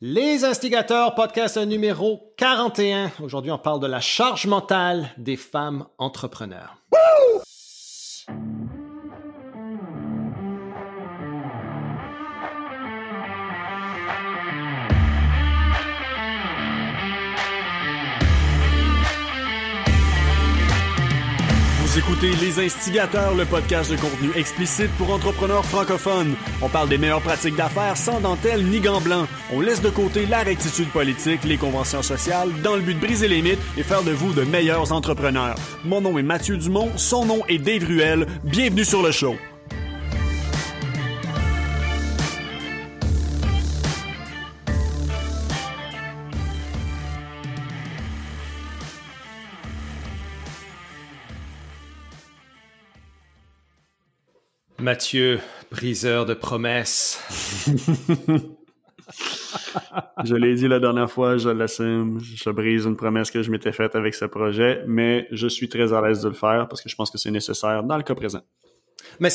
Les Instigateurs, podcast numéro 41. Aujourd'hui, on parle de la charge mentale des femmes entrepreneurs. Woo! Écoutez Les Instigateurs, le podcast de contenu explicite pour entrepreneurs francophones. On parle des meilleures pratiques d'affaires sans dentelle ni gants blancs. On laisse de côté la rectitude politique, les conventions sociales, dans le but de briser les mythes et faire de vous de meilleurs entrepreneurs. Mon nom est Mathieu Dumont, son nom est Dave Ruel. Bienvenue sur le show. Mathieu, briseur de promesses. Je l'ai dit la dernière fois, je l'assume. Je brise une promesse que je m'étais faite avec ce projet, mais je suis très à l'aise de le faire parce que je pense que c'est nécessaire dans le cas présent. Mais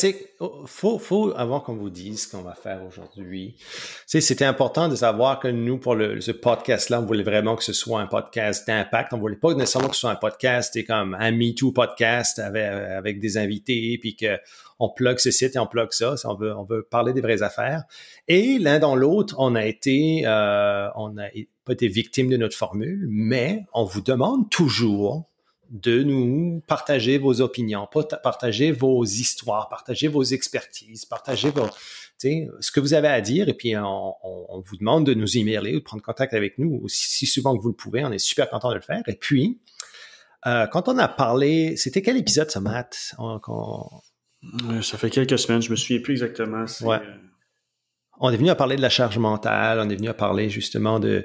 faut avant qu'on vous dise ce qu'on va faire aujourd'hui. Tu sais, c'était important de savoir que nous, pour ce podcast-là, on voulait vraiment que ce soit un podcast d'impact. On voulait pas nécessairement que ce soit un podcast comme un Me Too podcast avec des invités, puis qu'on plug ce site et on plug ça. On veut parler des vraies affaires. Et l'un dans l'autre, on n'a pas été victime de notre formule, mais on vous demande toujours de nous partager vos opinions, partager vos histoires, partager vos expertises, partager ce que vous avez à dire. Et puis, on vous demande de nous emailer ou de prendre contact avec nous aussi souvent que vous le pouvez. On est super content de le faire. Et puis, quand on a parlé, c'était quel épisode ça, Matt? Ça fait quelques semaines, je me souviens plus exactement. Ouais. On est venu à parler de la charge mentale, on est venu à parler justement Je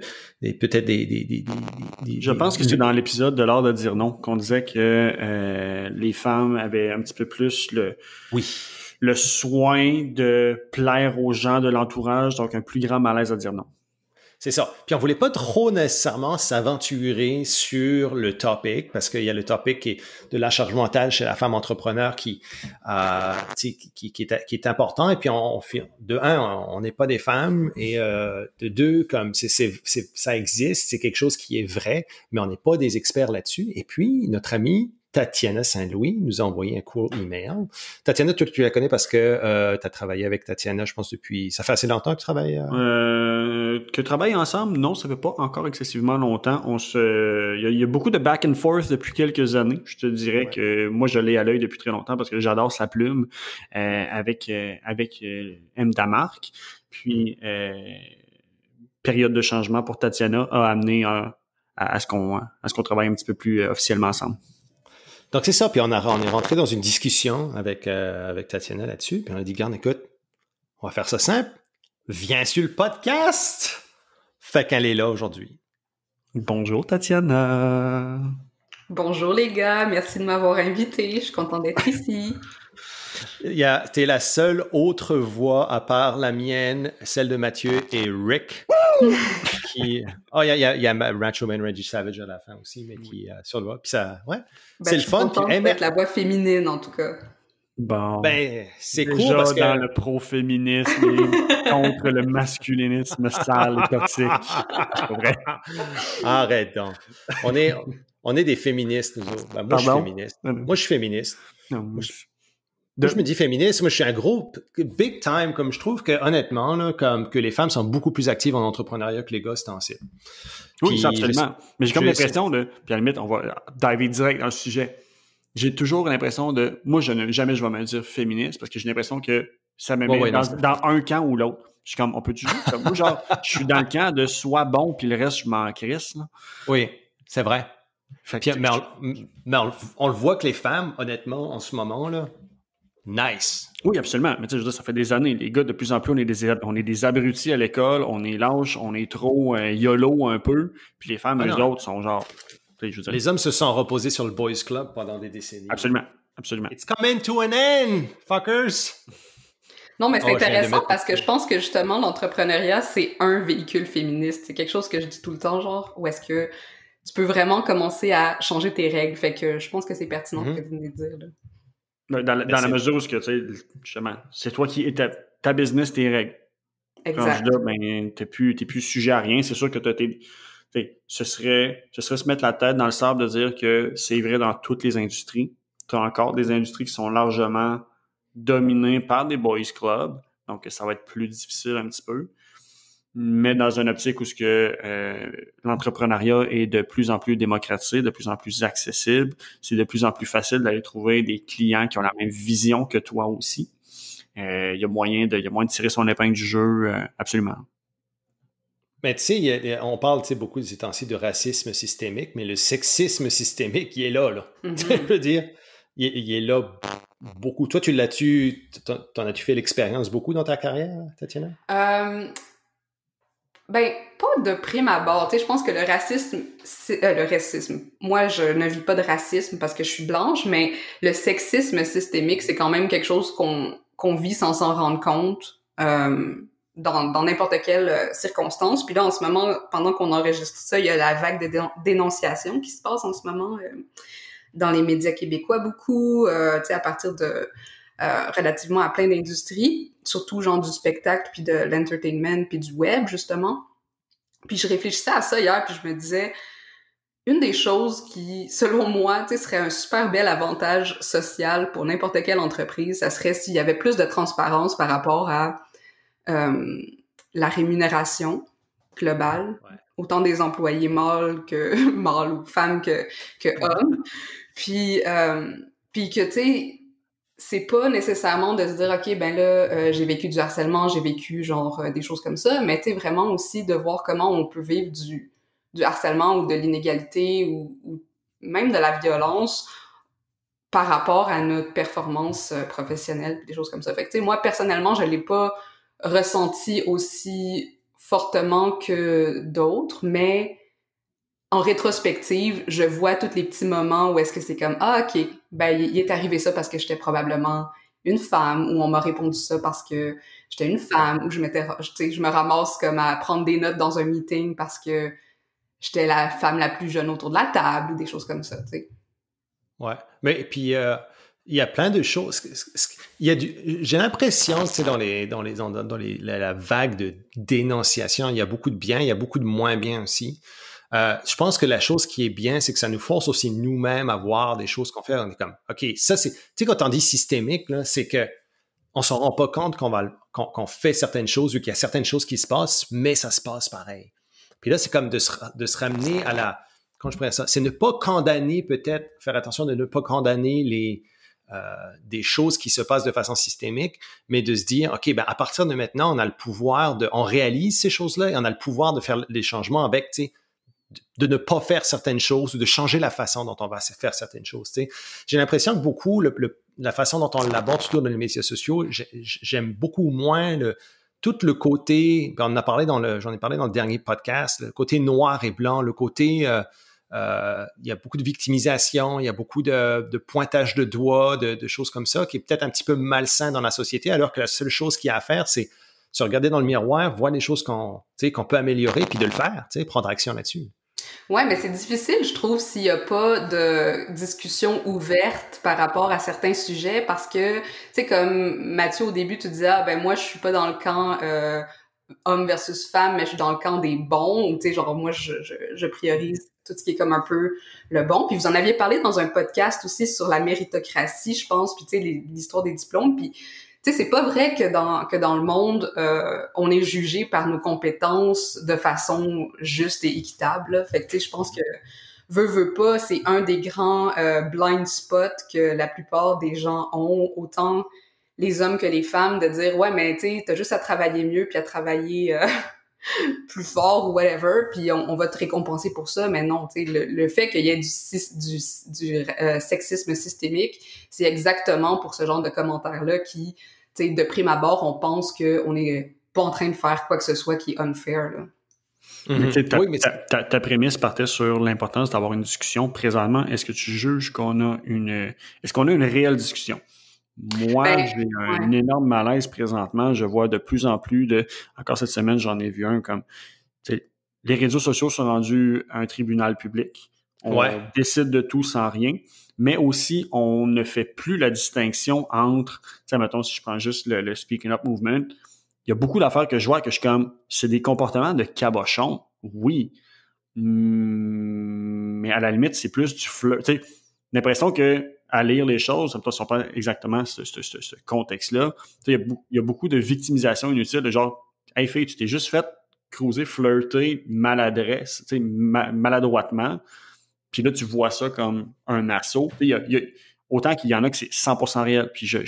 pense que c'était dans l'épisode de l'art de dire non qu'on disait que les femmes avaient un petit peu plus le soin de plaire aux gens de l'entourage, donc un plus grand malaise à dire non. C'est ça. Puis on voulait pas trop nécessairement s'aventurer sur le topic parce qu'il y a le topic qui est de la charge mentale chez la femme entrepreneur qui est important. Et puis on n'est pas des femmes et de deux, comme ça existe, c'est quelque chose qui est vrai, mais on n'est pas des experts là-dessus. Et puis notre amie Tatiana Saint-Louis nous a envoyé un court email. Tatiana, tu la connais parce que tu as travaillé avec Tatiana, je pense, depuis... Ça fait assez longtemps que tu travailles... Que travailler ensemble, non, ça fait pas encore excessivement longtemps. Il y a beaucoup de back and forth depuis quelques années. Je te dirais que moi, je l'ai à l'œil depuis très longtemps parce que j'adore sa plume avec M. Damarc. Puis, période de changement pour Tatiana a amené à ce qu'on travaille un petit peu plus officiellement ensemble. Donc, c'est ça. Puis, on est rentré dans une discussion avec Tatiana là-dessus. Puis, on a dit, garde, écoute, on va faire ça simple. Viens sur le podcast. Fait qu'elle est là aujourd'hui. Bonjour, Tatiana. Bonjour, les gars. Merci de m'avoir invité. Je suis contente d'être ici. T'es la seule autre voix à part la mienne, celle de Mathieu et Rick. Il y a Rancho Man Reggie Savage à la fin aussi, mais qui sur le voix. Puis ça, ouais. Ben, c'est le fun. Puis mettre la voix féminine en tout cas. Bon. Ben, c'est cool parce que dans le pro-féminisme et contre le masculinisme sale et toxique. C'est vrai. Arrête donc. On est des féministes, nous autres. Ben, moi, je suis féministe. Moi, je suis féministe. Moi, je me dis féministe. Moi, je suis un gros big time, comme je trouve que, honnêtement, là, comme que les femmes sont beaucoup plus actives en entrepreneuriat que les gars, c'est en site. Oui, absolument. Mais j'ai comme l'impression de, puis à la limite, on va diver direct dans le sujet. J'ai toujours l'impression de, moi, je vais me dire féministe parce que j'ai l'impression que ça me met dans un camp ou l'autre. Je suis comme, on peut toujours, moi, genre, je suis dans le camp de sois bon puis le reste, je m'en crisse, là. Oui, c'est vrai. Mais on le voit que les femmes, honnêtement, en ce moment, là, nice. Oui, absolument. Mais tu sais, je veux dire, ça fait des années. Les gars, de plus en plus, on est des abrutis à l'école, on est lâches, on est trop YOLO un peu. Puis les femmes, elles autres, sont genre... Je veux dire, les hommes se sont reposés sur le Boys Club pendant des décennies. Absolument, absolument. It's coming to an end, fuckers! Non, mais c'est intéressant parce que je pense que justement, l'entrepreneuriat, c'est un véhicule féministe. C'est quelque chose que je dis tout le temps, genre, où est-ce que tu peux vraiment commencer à changer tes règles? Fait que je pense que c'est pertinent ce que vous venez de dire, là. Dans la mesure où, tu sais, justement, c'est toi qui étais ta business, tes règles. Exact. Quand je dis, ben, t'es plus sujet à rien, c'est sûr que ce serait se mettre la tête dans le sable de dire que c'est vrai dans toutes les industries. Tu as encore des industries qui sont largement dominées par des boys clubs, donc ça va être plus difficile un petit peu. Mais dans une optique où l'entrepreneuriat est de plus en plus démocratique, de plus en plus accessible, c'est de plus en plus facile d'aller trouver des clients qui ont la même vision que toi aussi. Il y a moyen de tirer son épingle du jeu, absolument. Mais tu sais, on parle beaucoup ces temps-ci de racisme systémique, mais le sexisme systémique, il est là, là. Mm-hmm. Je veux dire, il est là beaucoup. Toi, t'en as-tu fait l'expérience beaucoup dans ta carrière, Tatiana? Ben, pas de prime abord. Tu sais, je pense que le racisme... Le racisme. Moi, je ne vis pas de racisme parce que je suis blanche, mais le sexisme systémique, c'est quand même quelque chose qu'on vit sans s'en rendre compte dans n'importe quelle circonstance. Puis là, en ce moment, pendant qu'on enregistre ça, il y a la vague de dénonciation qui se passe en ce moment dans les médias québécois beaucoup, tu sais, à partir de... relativement à plein d'industries, surtout genre du spectacle, puis de l'entertainment, puis du web, justement. Puis je réfléchissais à ça hier, puis je me disais, une des choses qui, selon moi, tu sais, serait un super bel avantage social pour n'importe quelle entreprise, ça serait s'il y avait plus de transparence par rapport à la rémunération globale, ouais. Autant des employés mâles ou femmes que hommes. Puis que, tu sais, c'est pas nécessairement de se dire « OK, ben là, j'ai vécu du harcèlement, j'ai vécu genre des choses comme ça », mais tu sais, vraiment aussi de voir comment on peut vivre du harcèlement ou de l'inégalité ou même de la violence par rapport à notre performance professionnelle, des choses comme ça. Fait que tu sais, moi, personnellement, je l'ai pas ressenti aussi fortement que d'autres, mais en rétrospective, je vois tous les petits moments où est-ce que c'est comme « Ah, OK, ben il est arrivé ça parce que j'étais probablement une femme » ou « On m'a répondu ça parce que j'étais une femme » ou je me ramasse comme à prendre des notes dans un meeting parce que j'étais la femme la plus jeune autour de la table ou des choses comme ça, tu sais. Ouais, mais puis il y a plein de choses. J'ai l'impression, tu sais, dans la vague de dénonciation, il y a beaucoup de bien, il y a beaucoup de moins bien aussi. Je pense que la chose qui est bien, c'est que ça nous force aussi nous-mêmes à voir des choses qu'on fait. On est comme, OK, ça c'est... Tu sais, quand on dit systémique, là, c'est qu'on ne s'en rend pas compte qu'on fait certaines choses ou qu'il y a certaines choses qui se passent, mais ça se passe pareil. Puis là, c'est comme de se ramener à la... Comment je pourrais dire ça? C'est ne pas condamner peut-être, faire attention de ne pas condamner des choses qui se passent de façon systémique, mais de se dire, OK, ben à partir de maintenant, on a le pouvoir de... On réalise ces choses-là et on a le pouvoir de faire les changements avec, tu sais, de ne pas faire certaines choses ou de changer la façon dont on va faire certaines choses. Tu sais. J'ai l'impression que beaucoup, la façon dont on l'aborde, surtout dans les médias sociaux, j'aime beaucoup moins tout le côté, j'en ai parlé dans le dernier podcast, le côté noir et blanc, le côté, il y a beaucoup de victimisation, il y a beaucoup de pointage de doigts, de choses comme ça, qui est peut-être un petit peu malsain dans la société, alors que la seule chose qu'il y a à faire, c'est se regarder dans le miroir, voir les choses qu'on peut améliorer, puis de le faire, tu sais, prendre action là-dessus. Ouais, mais c'est difficile, je trouve, s'il n'y a pas de discussion ouverte par rapport à certains sujets, parce que, tu sais, comme Mathieu, au début, tu disais « Ah, ben moi, je suis pas dans le camp homme versus femme, mais je suis dans le camp des bons », ou tu sais, genre, moi, je priorise tout ce qui est comme un peu le bon. Puis vous en aviez parlé dans un podcast aussi sur la méritocratie, je pense, puis tu sais, l'histoire des diplômes, puis... Tu sais, c'est pas vrai que dans le monde, on est jugé par nos compétences de façon juste et équitable, là. Fait que, tu sais, je pense que veut pas, c'est un des grands blind spots que la plupart des gens ont, autant les hommes que les femmes, de dire « Ouais, mais tu sais, t'as juste à travailler mieux puis à travailler plus fort ou whatever, puis on va te récompenser pour ça », mais non, tu sais, le fait qu'il y ait du sexisme systémique, c'est exactement pour ce genre de commentaires-là qui, tu sais, de prime abord, on pense qu'on n'est pas en train de faire quoi que ce soit qui est unfair, là. Mm-hmm. Ta prémisse partait sur l'importance d'avoir une discussion présentement. Est-ce que tu juges qu'on a une réelle discussion? Moi, j'ai un énorme malaise présentement. Je vois de plus en plus Encore cette semaine, j'en ai vu un comme... Les réseaux sociaux sont rendus un tribunal public. On décide de tout sans rien. Mais aussi, on ne fait plus la distinction entre... Mettons, si je prends juste le SpeakingUp Movement, il y a beaucoup d'affaires que je vois que je suis comme, c'est des comportements de cabochon, oui, mais à la limite, c'est plus du flirt. Tu sais, l'impression que à lire les choses, ça ne sont pas exactement ce contexte-là. Tu sais, il y a beaucoup de victimisation inutile, de genre, hey fille, tu t'es juste fait cruiser, flirter, maladresse, tu sais, maladroitement. Puis là, tu vois ça comme un assaut. Autant qu'il y en a que c'est 100% réel, puis je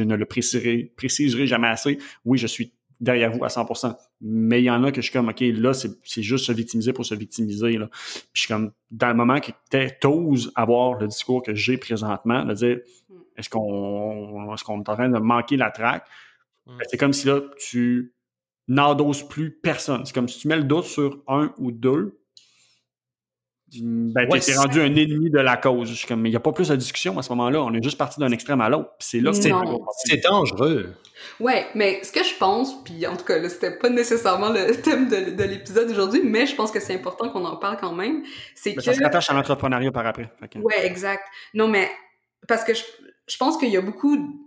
ne le préciserai jamais assez. Oui, je suis derrière vous à 100%, mais il y en a que je suis comme, OK, là, c'est juste se victimiser pour se victimiser. Là. Puis je suis comme, dans le moment que tu oses avoir le discours que j'ai présentement, de dire, est-ce qu'on est en train de manquer la traque? C'est comme si là, tu n'endoses plus personne. C'est comme si tu mets le doute sur un ou deux, ben, t'es rendu un ennemi de la cause. Je suis comme, mais il n'y a pas plus de discussion à ce moment-là. On est juste parti d'un extrême à l'autre. C'est là que c'est dangereux. Ouais, mais ce que je pense, puis en tout cas, c'était pas nécessairement le thème de l'épisode d'aujourd'hui, mais je pense que c'est important qu'on en parle quand même. C'est que ça se rattache à l'entrepreneuriat par après. Okay. Ouais, exact. Non, mais parce que je pense qu'il y a beaucoup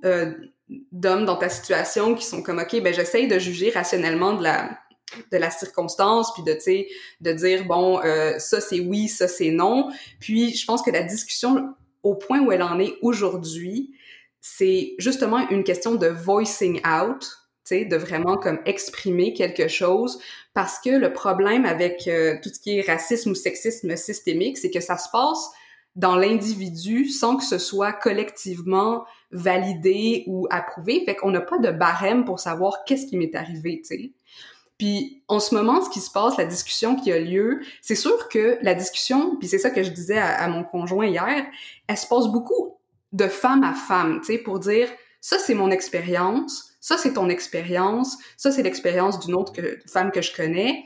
d'hommes dans ta situation qui sont comme, OK, ben j'essaye de juger rationnellement de la circonstance, puis de dire, bon, ça c'est oui, ça c'est non. Puis je pense que la discussion, au point où elle en est aujourd'hui, c'est justement une question de voicing out, de vraiment comme exprimer quelque chose, parce que le problème avec tout ce qui est racisme ou sexisme systémique, c'est que ça se passe dans l'individu sans que ce soit collectivement validé ou approuvé. Fait qu'on n'a pas de barème pour savoir qu'est-ce qui m'est arrivé, tu sais. Puis, en ce moment, ce qui se passe, la discussion qui a lieu, c'est sûr que la discussion, puis c'est ça que je disais à mon conjoint hier, elle se passe beaucoup de femme à femme, tu sais, pour dire « ça, c'est mon expérience, ça, c'est ton expérience, ça, c'est l'expérience d'une autre femme que je connais ».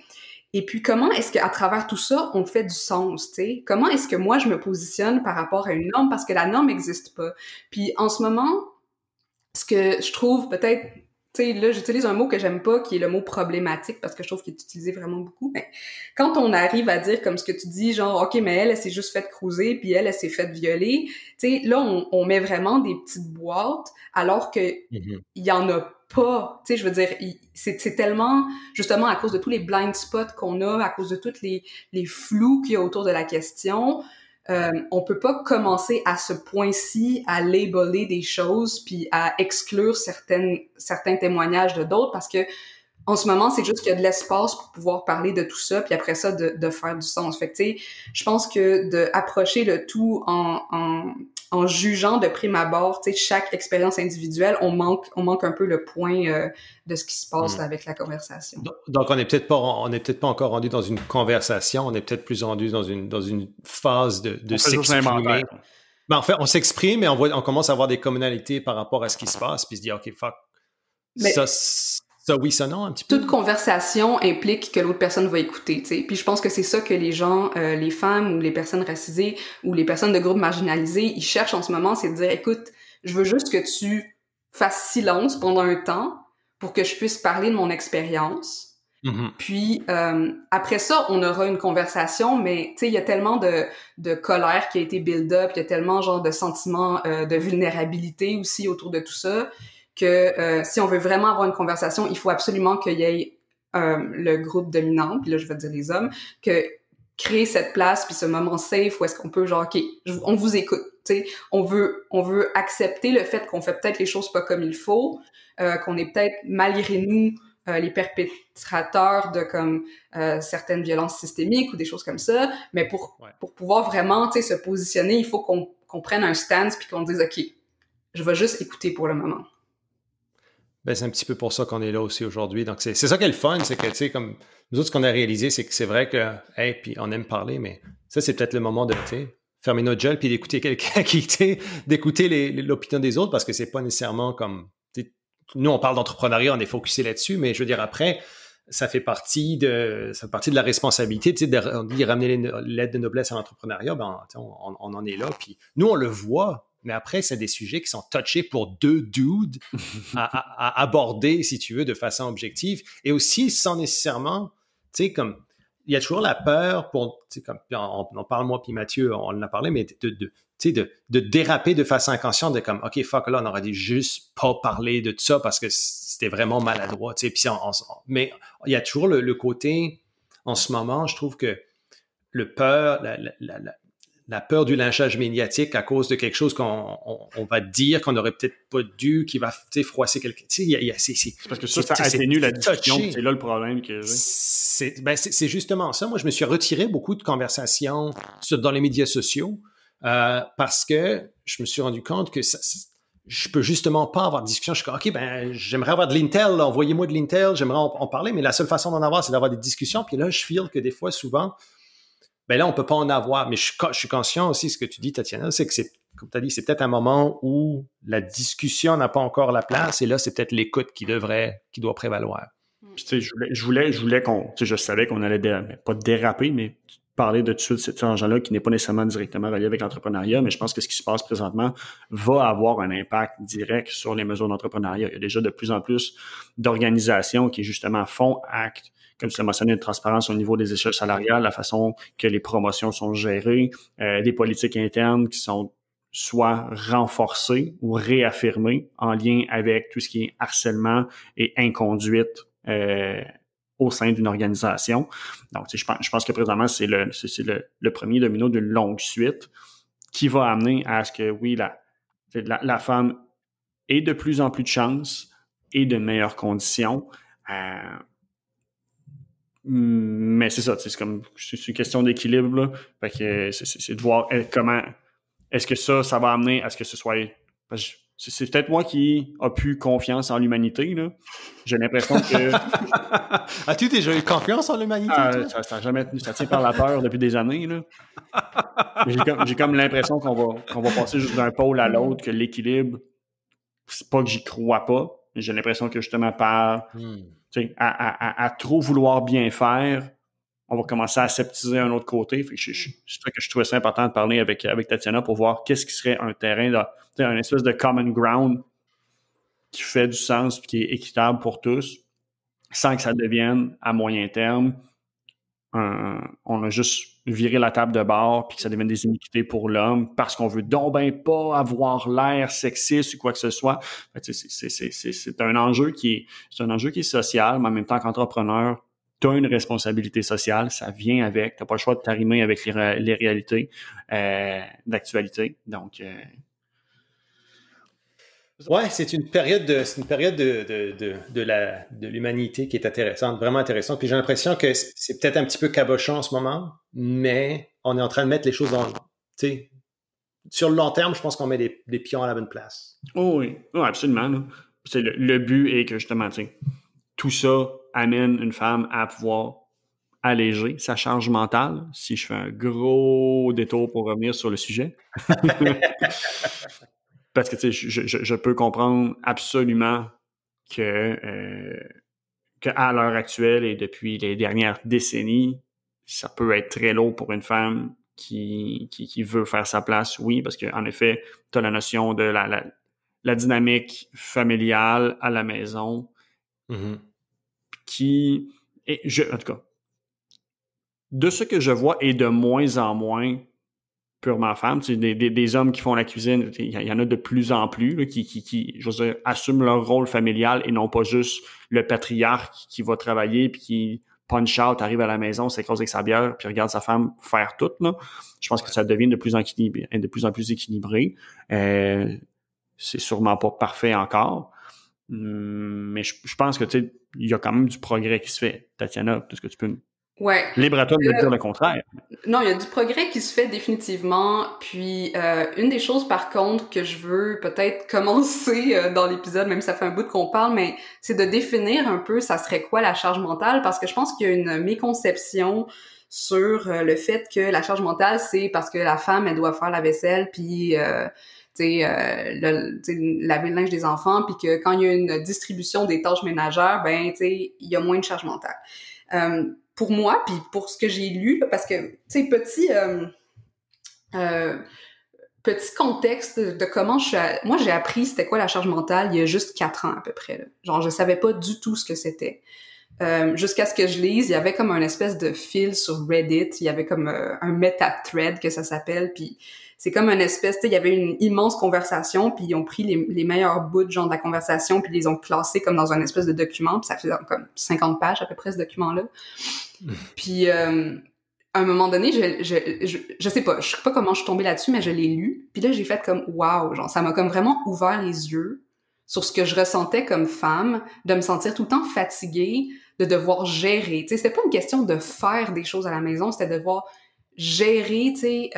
Et puis, comment est-ce qu'à travers tout ça, on fait du sens, tu sais? Comment est-ce que moi, je me positionne par rapport à une norme, parce que la norme n'existe pas. Puis, en ce moment, ce que je trouve peut-être... Tu sais, là, j'utilise un mot que j'aime pas, qui est le mot problématique, parce que je trouve qu'il est utilisé vraiment beaucoup. Mais quand on arrive à dire, comme ce que tu dis, genre, OK, mais elle s'est juste faite cruiser, puis elle s'est faite violer, tu sais, là, on met vraiment des petites boîtes, alors que il y en a pas. Tu sais, je veux dire, c'est tellement, justement, à cause de tous les blind spots qu'on a, à cause de tous les flous qu'il y a autour de la question, on peut pas commencer à ce point-ci à labeler des choses puis à exclure certains témoignages de d'autres, parce que en ce moment, c'est juste qu'il y a de l'espace pour pouvoir parler de tout ça, puis après ça, de faire du sens. Fait que, tu sais, je pense que d'approcher le tout en jugeant de prime abord, tu sais, chaque expérience individuelle, on manque un peu le point de ce qui se passe là, avec la conversation. Donc, on n'est peut-être pas encore rendu dans une conversation, on est peut-être plus rendu dans une phase de s'exprimer. Ben, en fait, on s'exprime, mais on commence à avoir des communalités par rapport à ce qui se passe, puis se dire, OK, fuck, mais... ça... Ça oui, ça non, un petit peu. Toute conversation implique que l'autre personne va écouter, tu sais. Puis je pense que c'est ça que les gens, les femmes ou les personnes racisées ou les personnes de groupes marginalisés, ils cherchent en ce moment, c'est de dire, écoute, je veux juste que tu fasses silence pendant un temps pour que je puisse parler de mon expérience. Puis après ça, on aura une conversation, mais tu sais, il y a tellement de colère qui a été build-up, il y a tellement genre de sentiments de vulnérabilité aussi autour de tout ça, que si on veut vraiment avoir une conversation, il faut absolument qu'il y ait le groupe dominant, puis là, je vais dire les hommes, que créer cette place, puis ce moment safe où est-ce qu'on peut, genre, OK, on vous écoute, tu sais, on veut accepter le fait qu'on fait peut-être les choses pas comme il faut, qu'on est peut-être, malgré nous, les perpétrateurs de comme certaines violences systémiques ou des choses comme ça, mais pour pouvoir vraiment, tu sais, se positionner, il faut qu'on prenne un stance, puis qu'on dise, OK, je vais juste écouter pour le moment. Ben, c'est un petit peu pour ça qu'on est là aussi aujourd'hui. Donc, c'est ça qui est le fun, c'est que, tu sais, comme nous autres, ce qu'on a réalisé, c'est que c'est vrai que, hey, puis on aime parler, mais ça, c'est peut-être le moment de, tu sais, fermer notre gueule puis d'écouter quelqu'un qui, tu sais, d'écouter l'opinion des autres, parce que c'est pas nécessairement comme, tu sais, nous, on parle d'entrepreneuriat, on est focusé là-dessus, mais je veux dire, après, ça fait partie de la responsabilité, tu sais, de ramener l'aide de noblesse à l'entrepreneuriat, ben, tu sais, on en est là, puis nous, on le voit. Mais après, c'est des sujets qui sont touchés pour deux dudes à aborder, si tu veux, de façon objective. Et aussi, sans nécessairement, tu sais, comme, il y a toujours la peur pour, tu sais, comme on parle, moi puis Mathieu, on en a parlé, mais de déraper de façon inconsciente, de comme ok fuck, là on aurait dû juste pas parler de tout ça parce que c'était vraiment maladroit, tu sais. Puis mais il y a toujours le côté, en ce moment je trouve que la peur du lynchage médiatique à cause de quelque chose qu'on va dire qu'on n'aurait peut-être pas dû, qui va froisser quelqu'un. C'est parce que ça atténue la discussion. C'est là le problème que j'ai. C'est justement ça. Moi, je me suis retiré beaucoup de conversations dans les médias sociaux parce que je me suis rendu compte que je peux justement pas avoir de discussion. Je suis comme, OK, ben, j'aimerais avoir de l'intel, envoyez-moi de l'intel, j'aimerais en parler, mais la seule façon d'en avoir, c'est d'avoir des discussions. Puis là, je feel que des fois, souvent... ben là, on ne peut pas en avoir. Mais je suis conscient aussi de ce que tu dis, Tatiana, c'est que c'est, comme tu as dit, c'est peut-être un moment où la discussion n'a pas encore la place, et là, c'est peut-être l'écoute qui doit prévaloir. Puis, tu sais, je voulais qu'on, tu sais, je savais qu'on allait pas déraper, mais parler de tout de cet argent-là qui n'est pas nécessairement directement relié avec l'entrepreneuriat, mais je pense que ce qui se passe présentement va avoir un impact direct sur les mesures d'entrepreneuriat. Il y a déjà de plus en plus d'organisations qui, justement, font acte, comme tu l'as mentionné, de transparence au niveau des échelles salariales, la façon que les promotions sont gérées, des politiques internes qui sont soit renforcées ou réaffirmées en lien avec tout ce qui est harcèlement et inconduite au sein d'une organisation. Donc, tu sais, je pense que présentement, c'est le premier domino d'une longue suite qui va amener à ce que, oui, la femme ait de plus en plus de chances et de meilleures conditions. Mais c'est ça, c'est une question d'équilibre, là. Fait que c'est de voir comment est-ce que ça va amener à ce que ce soit. C'est peut-être moi qui a plus confiance en l'humanité, là. J'ai l'impression que. As-tu déjà eu confiance en l'humanité? Ça n'a jamais tenu, ça tient par la peur depuis des années, là. J'ai comme l'impression qu'on va passer juste d'un pôle à l'autre, que l'équilibre, c'est pas que j'y crois pas. J'ai l'impression que justement par à trop vouloir bien faire, on va commencer à aseptiser un autre côté. Fait que c'est ça que je trouvais ça important de parler avec Tatiana pour voir qu'est-ce qui serait un terrain, une espèce de common ground qui fait du sens et qui est équitable pour tous, sans que ça devienne à moyen terme on a juste viré la table de bord puis que ça devienne des iniquités pour l'homme parce qu'on veut donc ben pas avoir l'air sexiste ou quoi que ce soit. C'est un enjeu qui est social, mais en même temps qu'entrepreneur, tu as une responsabilité sociale, ça vient avec, tu n'as pas le choix de t'arrimer avec les réalités d'actualité. Donc ouais, c'est une période de l'humanité qui est intéressante, vraiment intéressante. Puis j'ai l'impression que c'est peut-être un petit peu cabochon en ce moment, mais on est en train de mettre les choses dans, tu sais, sur le long terme, je pense qu'on met des pions à la bonne place. Oh oui, oh, absolument. Là. C'est le but est que justement, tu sais, tout ça amène une femme à pouvoir alléger sa charge mentale, si je fais un gros détour pour revenir sur le sujet. Parce que, tu sais, je peux comprendre absolument qu'à l'heure actuelle et depuis les dernières décennies, ça peut être très lourd pour une femme qui veut faire sa place, oui, parce qu'en effet, tu as la notion de la dynamique familiale à la maison qui... en tout cas, de ce que je vois est de moins en moins... purement femme, tu sais, des hommes qui font la cuisine, il y en a de plus en plus là, qui je veux dire, assument leur rôle familial et non pas juste le patriarche qui va travailler puis qui punch out, arrive à la maison, s'écrase avec sa bière puis regarde sa femme faire tout, là. Je pense que ça devient de plus en plus équilibré. C'est sûrement pas parfait encore, mais je pense que, tu sais, il y a quand même du progrès qui se fait. Tatiana, est-ce que tu peux... Ouais. Libre à toi de me dire le contraire. Non, il y a du progrès qui se fait définitivement. Puis, une des choses, par contre, que je veux peut-être commencer dans l'épisode, même si ça fait un bout qu'on parle, mais c'est de définir un peu ça serait quoi la charge mentale, parce que je pense qu'il y a une méconception sur le fait que la charge mentale, c'est parce que la femme, elle doit faire la vaisselle, puis... laver le linge des enfants, puis que quand il y a une distribution des tâches ménagères, ben, tu sais, il y a moins de charge mentale. Pour moi, puis pour ce que j'ai lu, là, parce que, tu sais, petit contexte de comment moi, j'ai appris c'était quoi la charge mentale il y a juste 4 ans à peu près. Là. Genre, je savais pas du tout ce que c'était. Jusqu'à ce que je lise, il y avait comme une espèce de fil sur Reddit, il y avait comme un meta-thread que ça s'appelle, puis c'est comme une espèce, tu sais, il y avait une immense conversation, puis ils ont pris les meilleurs bouts genre, de la conversation, puis ils les ont classés comme dans un espèce de document, puis ça faisait comme 50 pages à peu près, ce document-là. Puis, à un moment donné, je sais pas, je sais pas comment je suis tombée là-dessus, mais je l'ai lu, puis là, j'ai fait comme « wow », genre, ça m'a comme vraiment ouvert les yeux sur ce que je ressentais comme femme, de me sentir tout le temps fatiguée, de devoir gérer, tu sais, c'était pas une question de faire des choses à la maison, c'était de devoir gérer, tu sais...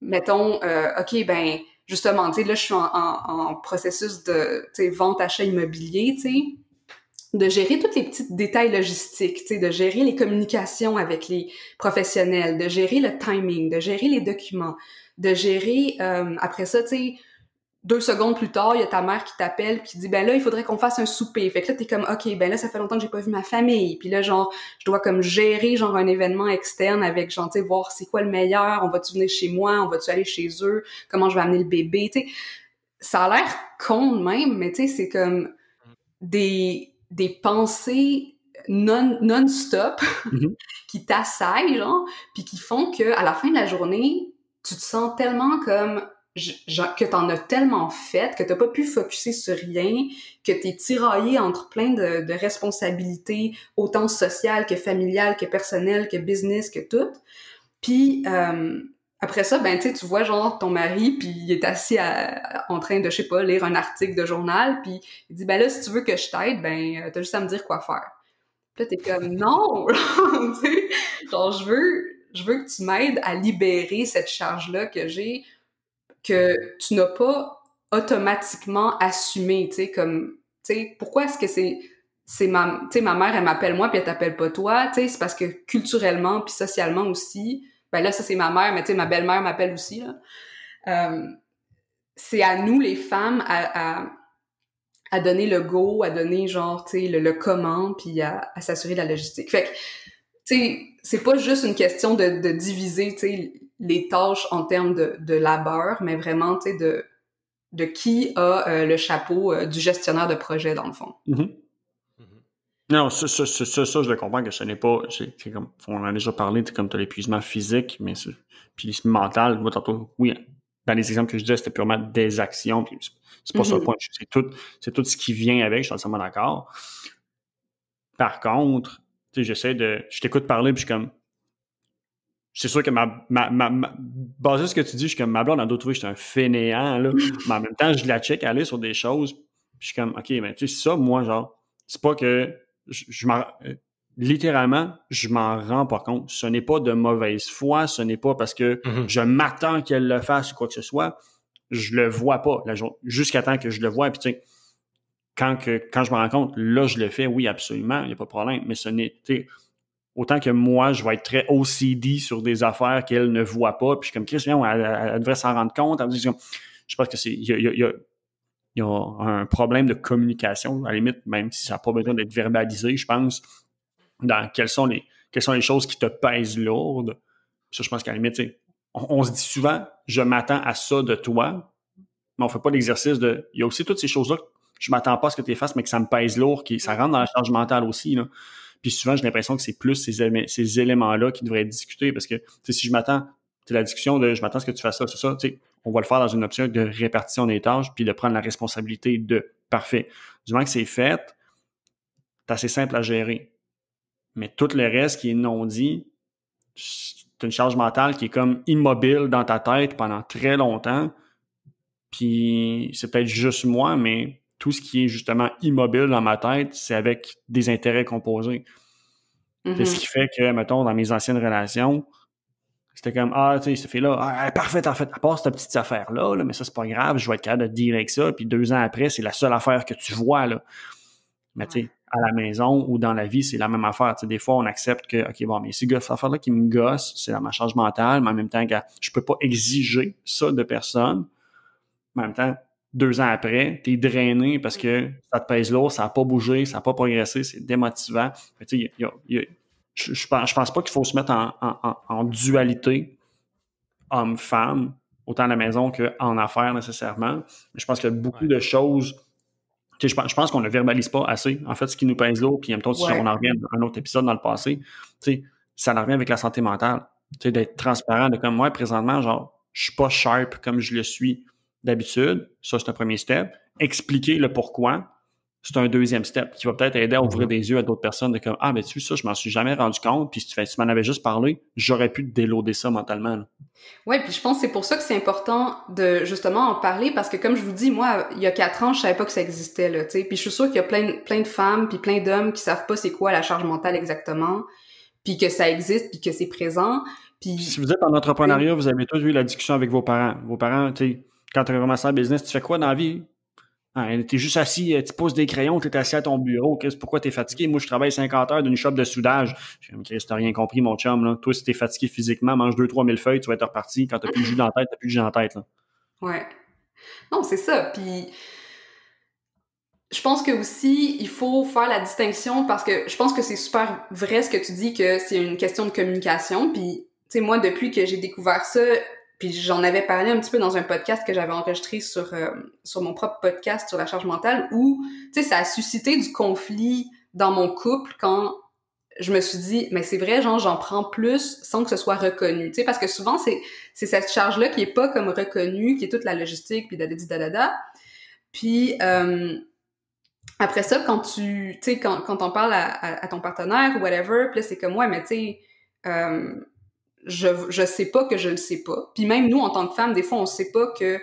mettons, OK, ben justement, tu sais, là, je suis en processus de, tu sais, vente-achat immobilier, tu sais, de gérer tous les petits détails logistiques, tu sais, de gérer les communications avec les professionnels, de gérer le timing, de gérer les documents, de gérer, après ça, tu sais, 2 secondes plus tard, il y a ta mère qui t'appelle puis qui dit « ben là, il faudrait qu'on fasse un souper ». Fait que là, t'es comme « OK, ben là, ça fait longtemps que j'ai pas vu ma famille ». Puis là, genre, je dois comme gérer genre un événement externe avec genre, tu sais, voir c'est quoi le meilleur, on va-tu venir chez moi, on va-tu aller chez eux, comment je vais amener le bébé, tu sais. Ça a l'air con de même, mais tu sais, c'est comme des pensées non-stop qui t'assaillent, genre, puis qui font que à la fin de la journée, tu te sens tellement comme... que t'en as tellement fait, que t'as pas pu focusser sur rien, que t'es tiraillé entre plein de responsabilités, autant sociales que familiales, que personnelles, que business, que tout. Puis après ça, ben tu sais, tu vois genre ton mari, puis il est assis en train de, je sais pas, lire un article de journal, puis il dit « ben là, si tu veux que je t'aide, ben t'as juste à me dire quoi faire ». Puis là, t'es comme « non! » Tu sais, genre je veux que tu m'aides à libérer cette charge-là que j'ai, que tu n'as pas automatiquement assumé, tu sais, comme, tu sais, pourquoi est-ce que c'est ma mère, elle m'appelle moi, puis elle t'appelle pas toi, tu sais, c'est parce que culturellement, puis socialement aussi, ben là, ça, c'est ma mère, mais tu sais, ma belle-mère m'appelle aussi, là. C'est à nous, les femmes, à donner le go, à donner, genre, tu sais, le comment, puis à s'assurer de la logistique. Fait que, tu sais, c'est pas juste une question de diviser, tu sais, les tâches en termes de labeur, mais vraiment, tu sais, de qui a le chapeau du gestionnaire de projet, dans le fond. Non, ça, je le comprends que ce n'est pas... Comme, on en a déjà parlé, tu as l'épuisement physique, mais puis mental, moi, tantôt, oui, dans les exemples que je disais, c'était purement des actions, puis c'est pas ça le point. C'est tout ce qui vient avec, je suis entièrement d'accord. Par contre, tu sais, j'essaie de... Je t'écoute parler, puis je suis comme... C'est sûr que basé sur ce que tu dis, je suis comme, ma blonde, elle doit trouver que j'étais un fainéant, là. Mais en même temps, je la check aller sur des choses, puis je suis comme, OK, ben, tu sais, ça, moi, genre, c'est pas que littéralement, je m'en rends pas compte. Ce n'est pas de mauvaise foi, ce n'est pas parce que je m'attends qu'elle le fasse ou quoi que ce soit. Je le vois pas, jusqu'à temps que je le vois, puis tu sais, quand je me rends compte, là, je le fais, oui, absolument, il n'y a pas de problème, mais ce n'est, tu sais, autant que moi, je vais être très OCD sur des affaires qu'elle ne voit pas. Puis je suis comme, Christian, elle devrait s'en rendre compte. Elle me dit, je pense qu'il y a un problème de communication, à la limite, même si ça n'a pas besoin d'être verbalisé, je pense, dans quelles sont les choses qui te pèsent lourdes. Ça, je pense qu'à la limite, on se dit souvent, je m'attends à ça de toi, mais on ne fait pas l'exercice de... Il y a aussi toutes ces choses-là que je ne m'attends pas à ce que tu les fasses, mais que ça me pèse lourd, que ça rentre dans la charge mentale aussi, là. Puis souvent, j'ai l'impression que c'est plus ces éléments-là qui devraient être discutés parce que, tu sais, si je m'attends, c'est la discussion de « je m'attends à ce que tu fasses ça, c'est ça », tu sais, on va le faire dans une option de répartition des tâches puis de prendre la responsabilité de « parfait ». Du moment que c'est fait, c'est assez simple à gérer. Mais tout le reste qui est non dit, c'est une charge mentale qui est comme immobile dans ta tête pendant très longtemps. Puis c'est peut-être juste moi, mais... tout ce qui est justement immobile dans ma tête, c'est avec des intérêts composés. C'est ce qui fait que, mettons, dans mes anciennes relations, c'était comme, ah, tu sais, cette fille-là, ah, parfait, en fait, à part cette petite affaire-là, là, mais ça, c'est pas grave, je vais être capable de dealer avec ça, puis 2 ans après, c'est la seule affaire que tu vois, là. Mais tu sais, à la maison ou dans la vie, c'est la même affaire. Tu sais, des fois, on accepte que, OK, bon, mais cette affaire-là qui me gosse, c'est dans ma charge mentale, mais en même temps, je peux pas exiger ça de personne, mais en même temps, 2 ans après, t'es drainé parce que ça te pèse lourd, ça n'a pas bougé, ça n'a pas progressé, c'est démotivant. Je pense pas qu'il faut se mettre en dualité homme-femme, autant à la maison qu'en affaires nécessairement. Mais je pense qu'il y a beaucoup de choses Je pense qu'on ne le verbalise pas assez, en fait, ce qui nous pèse lourd. Puis, en même temps, si on en revient à un autre épisode dans le passé, ça en revient avec la santé mentale. D'être transparent, de comme moi, présentement, genre, je suis pas sharp comme je le suis d'habitude. Ça, c'est un premier step. Expliquer le pourquoi, c'est un deuxième step qui va peut-être aider à ouvrir des yeux à d'autres personnes de comme, ah, ben, tu sais, ça, je m'en suis jamais rendu compte. Puis, si tu m'en avais juste parlé, j'aurais pu déloader ça mentalement, là. Ouais, puis je pense que c'est pour ça que c'est important de justement en parler, parce que comme je vous dis, moi, il y a 4 ans, je savais pas que ça existait, là, tu sais. Puis je suis sûre qu'il y a plein de femmes puis plein d'hommes qui savent pas c'est quoi la charge mentale exactement, puis que ça existe, puis que c'est présent. Puis si vous êtes en entrepreneuriat, vous avez tous eu la discussion avec vos parents. Vos parents, tu sais, quand tu as commencé un business, tu fais quoi dans la vie? Hein, t'es juste assis, tu poses des crayons, t'es assis à ton bureau, Chris, pourquoi t'es fatigué? Moi, je travaille 50 heures d'une shop de soudage. Chris, t'as rien compris, mon chum, là. Toi, si t'es fatigué physiquement, mange 2 000-3 000 feuilles, tu vas être reparti. Quand t'as plus de jus dans la tête, t'as plus de jus dans la tête, là. Ouais. Non, c'est ça. Puis, je pense que aussi, il faut faire la distinction, parce que je pense que c'est super vrai ce que tu dis, que c'est une question de communication. Puis, tu sais, moi, depuis que j'ai découvert ça, puis j'en avais parlé un petit peu dans un podcast que j'avais enregistré sur mon propre podcast sur la charge mentale, où, tu sais, ça a suscité du conflit dans mon couple quand je me suis dit, mais c'est vrai, genre, j'en prends plus sans que ce soit reconnu, tu sais, parce que souvent, c'est cette charge-là qui est pas comme reconnue, qui est toute la logistique, puis dadadadadada. Puis après ça, quand tu sais, quand on parle à ton partenaire ou whatever, puis là, c'est comme, ouais, mais tu sais... Je sais pas que je le sais pas. Puis même nous, en tant que femmes, des fois, on sait pas que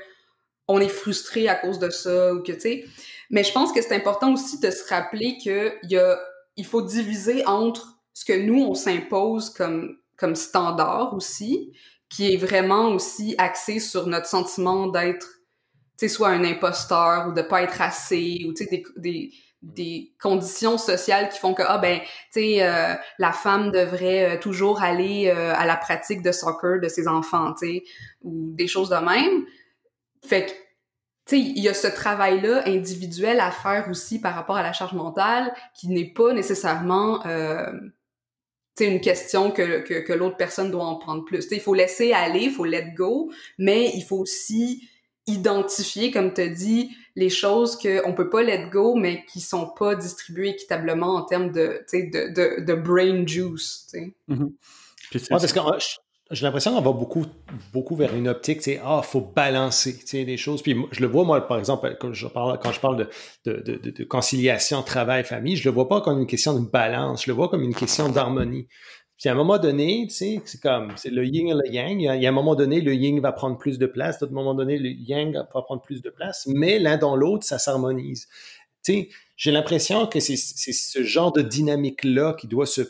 on est frustré à cause de ça ou que, tu sais... Mais je pense que c'est important aussi de se rappeler qu'il faut diviser entre ce que nous, on s'impose comme standard aussi, qui est vraiment aussi axé sur notre sentiment d'être, tu sais, soit un imposteur ou de pas être assez, ou tu sais, des conditions sociales qui font que, ah ben, tu sais, la femme devrait toujours aller à la pratique de soccer de ses enfants, tu sais, ou des choses de même. Fait que, tu sais, il y a ce travail-là individuel à faire aussi par rapport à la charge mentale, qui n'est pas nécessairement, tu sais, une question que l'autre personne doit en prendre plus. Tu sais, il faut laisser aller, il faut let go, mais il faut aussi identifier, comme tu as dit, les choses qu'on peut pas let go, mais qui sont pas distribuées équitablement en termes de brain juice. Mm-hmm. Parce que j'ai l'impression qu'on va beaucoup vers une optique, faut balancer des choses. Puis je le vois, moi, par exemple, quand je parle de conciliation, travail, famille, je le vois pas comme une question de balance, je le vois comme une question d'harmonie. Puis à un moment donné, tu sais, c'est comme c'est le yin et le yang. Il y a un moment donné, le yin va prendre plus de place. À un moment donné, le yang va prendre plus de place. Mais l'un dans l'autre, ça s'harmonise. Tu sais, j'ai l'impression que c'est ce genre de dynamique-là qui doit se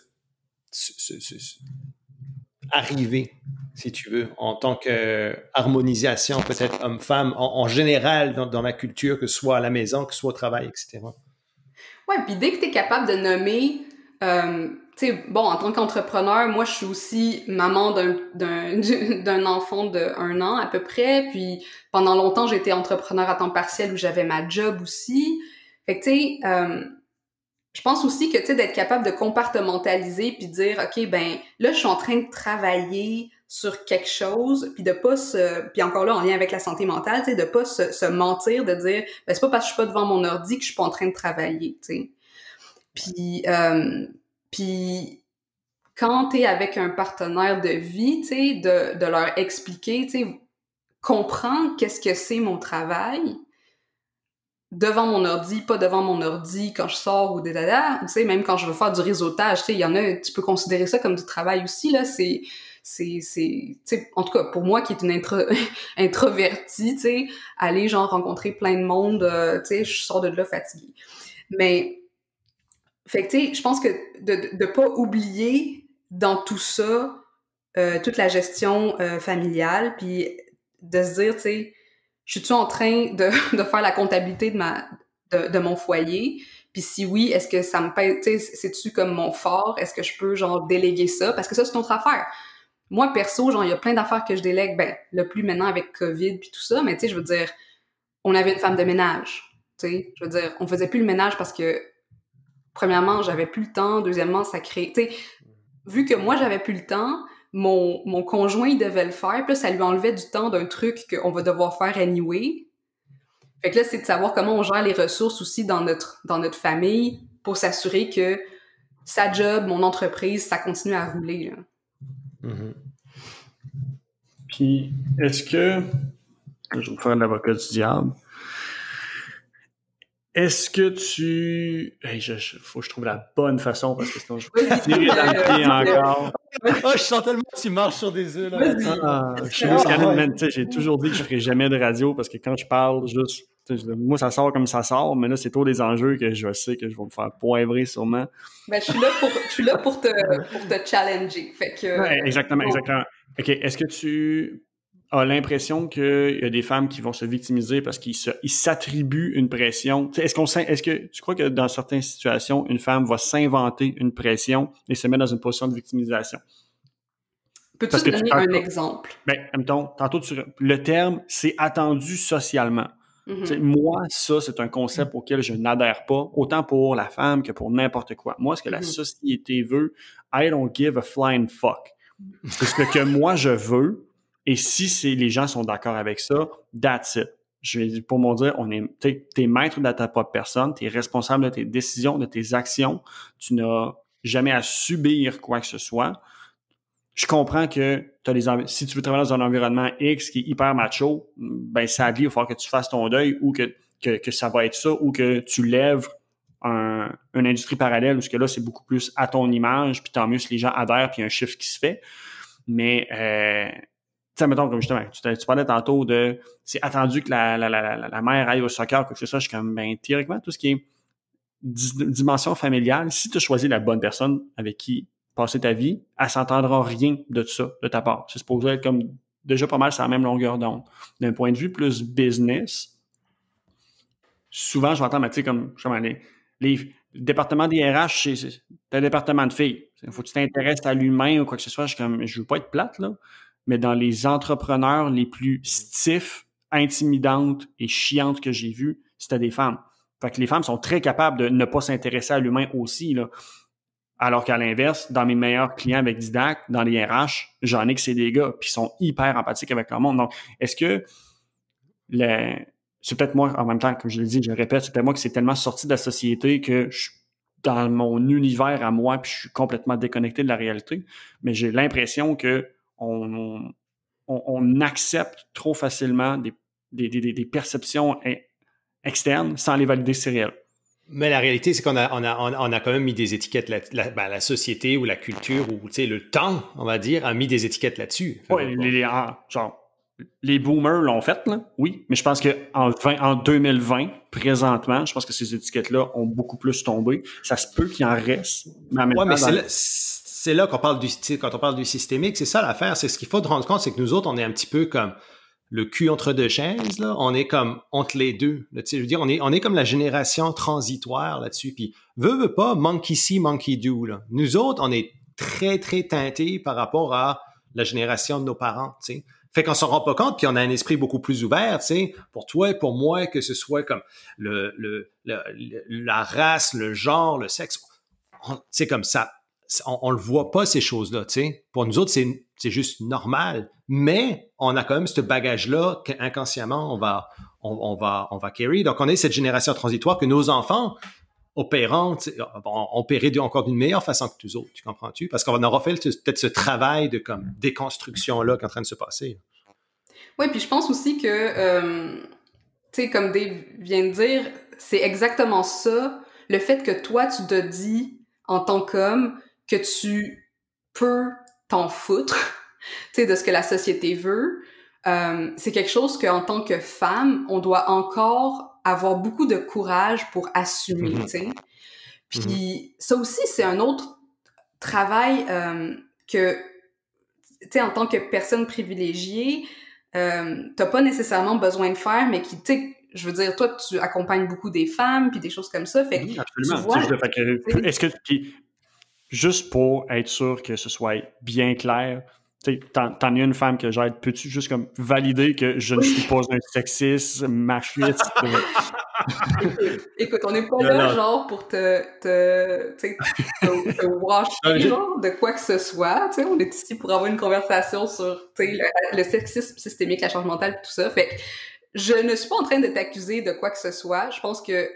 arriver, si tu veux, en tant qu'harmonisation, peut-être homme-femme, en général dans la culture, que ce soit à la maison, que ce soit au travail, etc. Ouais, puis dès que tu es capable de nommer... tu sais, bon, en tant qu'entrepreneur, moi, je suis aussi maman d'un enfant de 1 an à peu près. Puis, pendant longtemps, j'étais entrepreneur à temps partiel où j'avais ma job aussi. Fait que, tu sais, je pense aussi que, tu sais, d'être capable de compartimentaliser puis dire, OK, ben là, je suis en train de travailler sur quelque chose, puis de pas se... Puis encore là, en lien avec la santé mentale, tu sais, de pas se mentir, de dire, ben c'est pas parce que je suis pas devant mon ordi que je suis pas en train de travailler, tu sais. Puis... Puis, quand t'es avec un partenaire de vie, tu sais, de leur expliquer, tu sais, comprendre qu'est-ce que c'est mon travail devant mon ordi, pas devant mon ordi quand je sors ou des dada, tu sais, même quand je veux faire du réseautage, tu sais, il y en a, tu peux considérer ça comme du travail aussi, là, c'est, tu sais, en tout cas, pour moi qui est une introvertie, tu sais, aller, genre, rencontrer plein de monde, tu sais, je sors de là fatiguée. Mais... Fait que, tu sais, je pense que de pas oublier dans tout ça toute la gestion familiale, puis de se dire, tu sais, je suis-tu en train de faire la comptabilité de mon foyer? Puis si oui, est-ce que ça me pèse, tu sais, c'est-tu comme mon fort? Est-ce que je peux, genre, déléguer ça? Parce que ça, c'est une autre affaire. Moi, perso, genre, il y a plein d'affaires que je délègue, ben, le plus maintenant avec COVID puis tout ça, mais tu sais, je veux dire, on avait une femme de ménage, tu sais, je veux dire, on faisait plus le ménage parce que premièrement, j'avais plus le temps. Deuxièmement, ça crée... Tu sais, vu que moi, j'avais plus le temps, mon conjoint, il devait le faire. Puis là, ça lui enlevait du temps d'un truc qu'on va devoir faire anyway. Fait que là, c'est de savoir comment on gère les ressources aussi dans notre famille pour s'assurer que sa job, mon entreprise, ça continue à rouler. Là. Mm-hmm. Puis, est-ce que... Je vais vous faire l'avocat du diable. Est-ce que tu... faut que je trouve la bonne façon parce que sinon je vais tirer dans le pied encore. Oh, je sens tellement que tu marches sur des œufs. J'ai toujours dit que je ne ferai jamais de radio parce que quand je parle, juste moi, ça sort comme ça sort, mais là, c'est autour des enjeux que je sais que je vais me faire poivrer sûrement. Ben, je suis là pour te challenger. Fait que... Ouais, exactement. OK, est-ce que tu... a l'impression qu'il y a des femmes qui vont se victimiser parce qu'ils s'attribuent une pression. Est-ce que tu crois que dans certaines situations, une femme va s'inventer une pression et se mettre dans une position de victimisation? Peux-tu te donner un exemple? Bien, admettons, tantôt, le terme, c'est attendu socialement. Mm-hmm. Moi, ça, c'est un concept auquel je n'adhère pas, autant pour la femme que pour n'importe quoi. Moi, ce que la société veut, I don't give a flying fuck. C'est ce que moi, je veux. Et si les gens sont d'accord avec ça, that's it. Pour mon dire, t'es maître de ta propre personne, t'es responsable de tes décisions, de tes actions, tu n'as jamais à subir quoi que ce soit. Je comprends que si tu veux travailler dans un environnement X qui est hyper macho, ben ça lie, il va falloir que tu fasses ton deuil ou que ça va être ça, ou que tu lèves une industrie parallèle, parce que là, c'est beaucoup plus à ton image, puis tant mieux si les gens adhèrent, puis il y a un chiffre qui se fait. Mais... t'sais, mettons, comme justement, tu parlais tantôt de c'est attendu que la mère aille au soccer, quoi que ce soit. Je suis comme, ben, théoriquement, tout ce qui est dimension familiale, si tu as choisi la bonne personne avec qui passer ta vie, elle s'entendra rien de ça, de ta part. C'est supposé être comme déjà pas mal sur la même longueur d'onde. D'un point de vue plus business, souvent, je vais entendre, tu sais, comme, justement, le département des RH, c'est un département de filles. Il faut que tu t'intéresses à l'humain ou quoi que ce soit. Je suis comme, je veux pas être plate, là. Mais dans les entrepreneurs les plus stiffs, intimidantes et chiantes que j'ai vues, c'était des femmes. Fait que les femmes sont très capables de ne pas s'intéresser à l'humain aussi, là. Alors qu'à l'inverse, dans mes meilleurs clients avec Didac, dans les RH, j'en ai que c'est des gars, puis ils sont hyper empathiques avec leur monde. Donc, est-ce que c'est peut-être moi, en même temps, comme je le dis, je le répète, c'est peut-être moi qui c'est tellement sorti de la société que je suis dans mon univers à moi, puis je suis complètement déconnecté de la réalité. Mais j'ai l'impression que on accepte trop facilement des perceptions externes sans les valider, c'est réel. Mais la réalité, c'est qu'on a quand même mis des étiquettes la société ou la culture ou le temps, on va dire, a mis des étiquettes là-dessus. Enfin, oui, les boomers l'ont fait, là, oui, mais je pense qu'en 2020, présentement, je pense que ces étiquettes-là ont beaucoup plus tombé. Ça se peut qu'il en reste. Oui, mais c'est là qu'on parle quand on parle du systémique, c'est ça l'affaire. C'est ce qu'il faut te rendre compte, c'est que nous autres, on est un petit peu comme le cul entre deux chaises, là. On est comme entre les deux. Là, je veux dire, on est comme la génération transitoire là-dessus. Puis, veux pas, monkey see, monkey do. Là. Nous autres, on est très, très teintés par rapport à la génération de nos parents. T'sais. Fait qu'on s'en rend pas compte, puis on a un esprit beaucoup plus ouvert, tu sais, pour toi et pour moi, que ce soit comme la race, le genre, le sexe. C'est comme ça. On le voit pas, ces choses-là, tu sais. Pour nous autres, c'est juste normal. Mais on a quand même ce bagage-là qu'inconsciemment, on va carry. Donc, on est cette génération transitoire que nos enfants, opérant, on paierait encore d'une meilleure façon que nous autres, tu comprends-tu? Parce qu'on aura fait peut-être ce travail de comme déconstruction-là qui est en train de se passer. Oui, puis je pense aussi que, tu sais, comme Dave vient de dire, c'est exactement ça. Le fait que toi, tu te dis en tant qu'homme, que tu peux t'en foutre, tu sais, de ce que la société veut, c'est quelque chose qu'en tant que femme, on doit encore avoir beaucoup de courage pour assumer, tu sais. Puis ça aussi, c'est un autre travail que, tu sais, en tant que personne privilégiée, t'as pas nécessairement besoin de faire, mais qui, tu sais, je veux dire, toi, tu accompagnes beaucoup des femmes, puis des choses comme ça, fait que... absolument, tu vois, est-ce que... Juste pour être sûr que ce soit bien clair, tu sais, t'en es une femme que j'aide, peux-tu juste comme valider que je ne suis pas un sexiste, machiste? Écoute, on n'est pas là, genre, pour te washer, genre, de quoi que ce soit, tu sais, on est ici pour avoir une conversation sur, tu sais, le sexisme systémique, la charge mentale, tout ça, fait Je ne suis pas en train de t'accuser de quoi que ce soit. Je pense que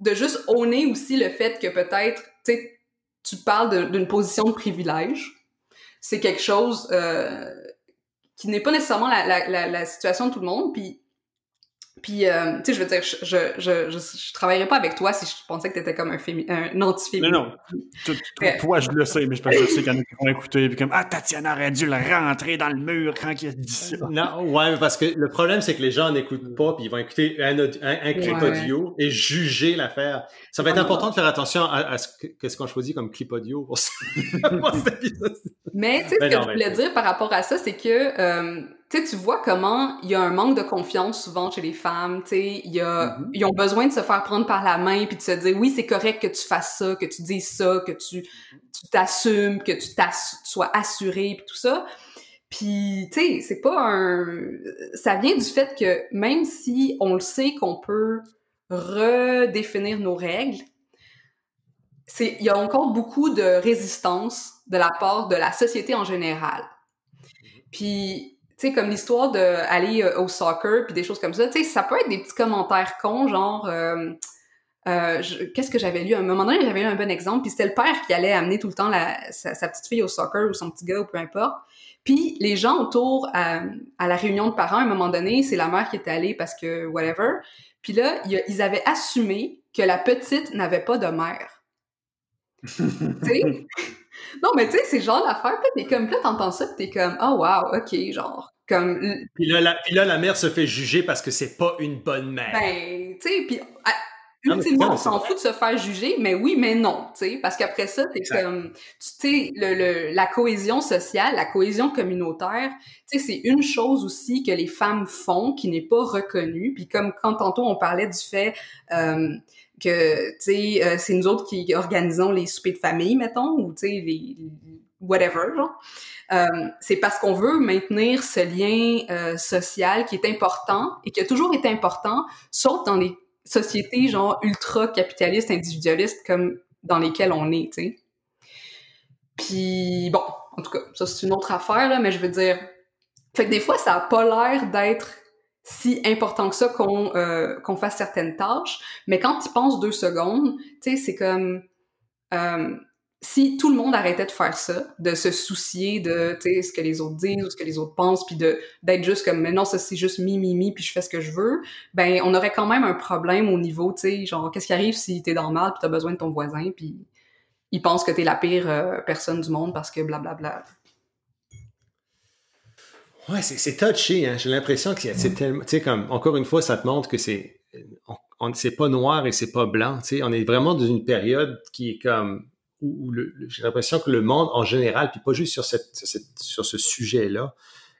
de juste honner aussi le fait que peut-être, tu sais, tu parles d'une position de privilège, c'est quelque chose qui n'est pas nécessairement la situation de tout le monde. Puis, tu sais, je veux dire, je travaillerais pas avec toi si je pensais que t'étais comme un anti-féministe. Non, non. Toi, je le sais, mais je pense que je sais qu'il y en a qui vont écouter, puis comme « Ah, Tatiana aurait dû le rentrer dans le mur quand il a dit ça. » Non, ouais, parce que le problème, c'est que les gens n'écoutent pas, puis ils vont écouter un clip audio et juger l'affaire. Ça va être important de faire attention à ce qu'on choisit comme clip audio pour ça. Mais, tu sais, ce que je voulais dire par rapport à ça, c'est que... Tu sais, tu vois comment il y a un manque de confiance souvent chez les femmes, tu sais, ils ont besoin de se faire prendre par la main puis de se dire « Oui, c'est correct que tu fasses ça, que tu dises ça, que tu t'assumes, que tu sois assurée puis tout ça. » Puis, tu sais, c'est pas un... Ça vient du fait que même si on le sait qu'on peut redéfinir nos règles, il y a encore beaucoup de résistance de la part de la société en général. Puis... Tu sais, comme l'histoire d'aller au soccer puis des choses comme ça, tu sais, ça peut être des petits commentaires cons, genre... qu'est-ce que j'avais lu? À un moment donné, j'avais lu un bon exemple, puis c'était le père qui allait amener tout le temps sa petite fille au soccer ou son petit gars ou peu importe. Puis les gens autour, à la réunion de parents, à un moment donné, c'est la mère qui était allée parce que whatever. Puis là, ils avaient assumé que la petite n'avait pas de mère. Tu sais? Non, mais tu sais, c'est genre l'affaire, t'es comme, là, t'entends ça, t'es comme, « Ah, oh, wow, OK, genre, comme... » Puis là, la mère se fait juger parce que c'est pas une bonne mère. Ben, tu sais, puis ultimement, on s'en fout de se faire juger, mais oui, mais non, tu sais, parce qu'après ça, t'es comme, tu sais, la cohésion sociale, la cohésion communautaire, tu sais, c'est une chose aussi que les femmes font qui n'est pas reconnue, puis comme quand tantôt on parlait du fait... que, tu sais, c'est nous autres qui organisons les soupers de famille, mettons, ou, tu sais, les whatever, genre. C'est parce qu'on veut maintenir ce lien social qui est important et qui a toujours été important, sauf dans les sociétés, genre, ultra-capitalistes, individualistes, comme dans lesquelles on est, tu sais. Puis, bon, en tout cas, ça, c'est une autre affaire, là, mais je veux dire... Fait que des fois, ça a pas l'air d'être... si important que ça qu'on fasse certaines tâches, mais quand tu penses 2 secondes, tu sais, c'est comme si tout le monde arrêtait de faire ça, de se soucier de, tu sais, ce que les autres disent ou ce que les autres pensent, puis d'être juste comme « mais non, ça c'est juste mi, puis je fais ce que je veux », ben on aurait quand même un problème au niveau, tu sais, genre qu'est-ce qui arrive si t'es dans le mal puis t'as besoin de ton voisin, puis il pense que t'es la pire personne du monde parce que blablabla. Ouais, c'est touché, hein. J'ai l'impression que c'est tellement, tu sais, comme, encore une fois, ça te montre que c'est pas noir et c'est pas blanc, tu sais. On est vraiment dans une période qui est comme, où j'ai l'impression que le monde en général, puis pas juste sur ce sujet-là,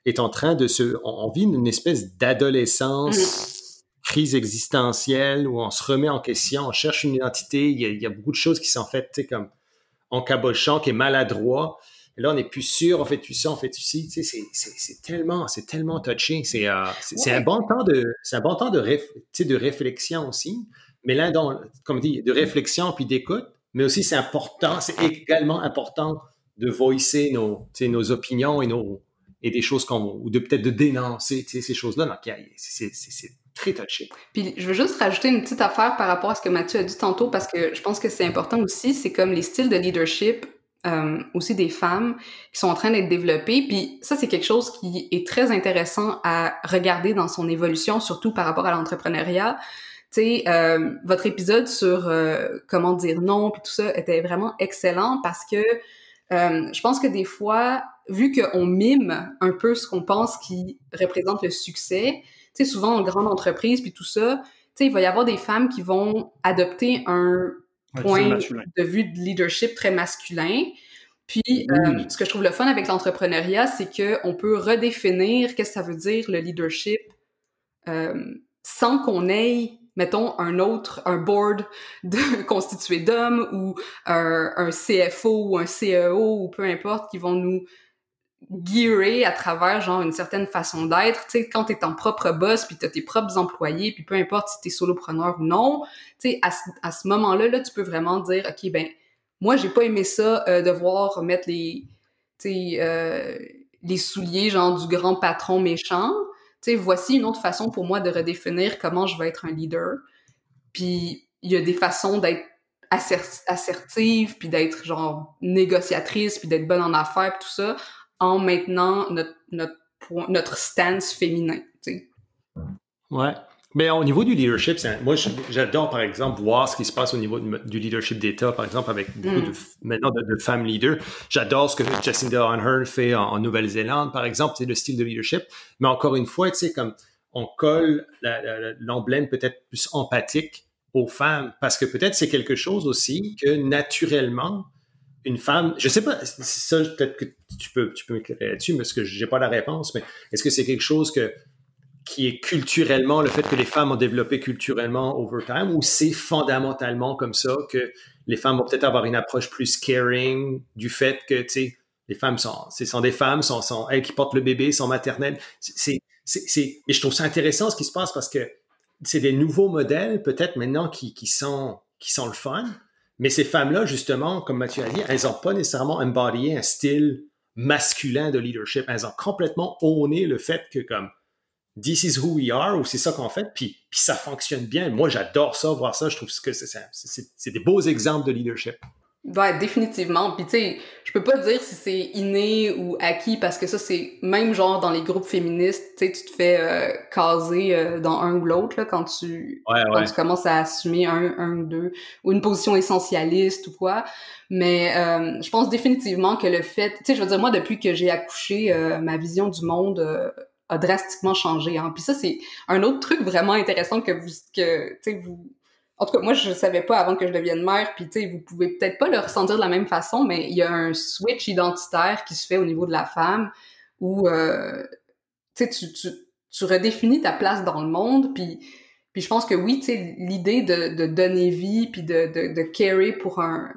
est en train de on vit une espèce d'adolescence, crise existentielle où on se remet en question, on cherche une identité, il y a beaucoup de choses qui sont faites, tu sais, comme, en cabochon, qui est maladroit. Là, on n'est plus sûr, on fait tout ça, on fait tout ci. Tu sais, c'est tellement touché. C'est un bon temps de réflexion aussi. Mais là, comme dit, de réflexion puis d'écoute. Mais aussi, c'est important, c'est également important de voicer nos opinions et des choses ou de peut-être de dénoncer, tu sais, ces choses-là. Donc, c'est très touché. Puis, je veux juste rajouter une petite affaire par rapport à ce que Mathieu a dit tantôt, parce que je pense que c'est important aussi. C'est comme les styles de leadership. Aussi des femmes qui sont en train d'être développées, puis ça c'est quelque chose qui est très intéressant à regarder dans son évolution, surtout par rapport à l'entrepreneuriat. Tu sais, votre épisode sur comment dire non puis tout ça était vraiment excellent, parce que je pense que des fois, vu qu'on mime un peu ce qu'on pense qui représente le succès, tu sais, souvent en grande entreprise puis tout ça, tu sais, il va y avoir des femmes qui vont adopter un point de vue de leadership très masculin. Puis, ce que je trouve le fun avec l'entrepreneuriat, c'est qu'on peut redéfinir qu'est-ce que ça veut dire le leadership sans qu'on ait, mettons, un board constitué d'hommes ou un CFO ou un CEO ou peu importe qui vont nous gearer à travers, genre, une certaine façon d'être. Tu sais, quand t'es ton propre boss, puis t'as tes propres employés, puis peu importe si t'es solopreneur ou non, tu sais, à ce moment-là, là, tu peux vraiment dire, OK, ben, moi, j'ai pas aimé ça, de voir mettre les souliers, genre, du grand patron méchant. tu sais, voici une autre façon pour moi de redéfinir comment je veux être un leader. Puis il y a des façons d'être assertive, puis d'être genre négociatrice, puis d'être bonne en affaires, puis tout ça, en maintenant notre stance féminin, tu sais. Ouais. Mais au niveau du leadership, moi, j'adore, par exemple, voir ce qui se passe au niveau du leadership d'État, par exemple, avec beaucoup de femmes leaders. J'adore ce que Jacinda Ardern fait en Nouvelle-Zélande, par exemple, c'est le style de leadership. Mais encore une fois, tu sais, comme on colle l'emblème peut-être plus empathique aux femmes, parce que peut-être c'est quelque chose aussi que naturellement, une femme, je sais pas, ça, peut-être que tu peux m'éclairer là-dessus, parce que j'ai pas la réponse, mais est-ce que c'est quelque chose qui est culturellement, le fait que les femmes ont développé culturellement over time, ou c'est fondamentalement comme ça que les femmes vont peut-être avoir une approche plus caring du fait que, tu sais, les femmes sont des femmes, sont elles qui portent le bébé, sont maternelles. Et je trouve ça intéressant ce qui se passe parce que c'est des nouveaux modèles peut-être maintenant qui sont le fun, mais ces femmes-là, justement, comme Mathieu a dit, elles n'ont pas nécessairement embodié un style masculin de leadership. Elles ont complètement honné le fait que comme « This is who we are » ou « C'est ça qu'on fait », puis ça fonctionne bien. Moi, j'adore ça, voir ça. Je trouve que c'est des beaux exemples de leadership. Ouais, définitivement. Puis tu sais, je peux pas dire si c'est inné ou acquis, parce que ça, c'est même genre dans les groupes féministes, tu sais, tu te fais caser dans un ou l'autre, là, quand tu commences à assumer un ou deux, ou une position essentialiste ou quoi. Mais je pense définitivement que le fait, tu sais, je veux dire, moi, depuis que j'ai accouché, ma vision du monde a drastiquement changé, hein. Puis ça, c'est un autre truc vraiment intéressant que en tout cas, moi, je savais pas avant que je devienne mère, puis tu sais, vous pouvez peut-être pas le ressentir de la même façon, mais il y a un switch identitaire qui se fait au niveau de la femme où, tu sais, tu redéfinis ta place dans le monde, puis je pense que oui, tu sais, l'idée de donner vie, puis de carer pour un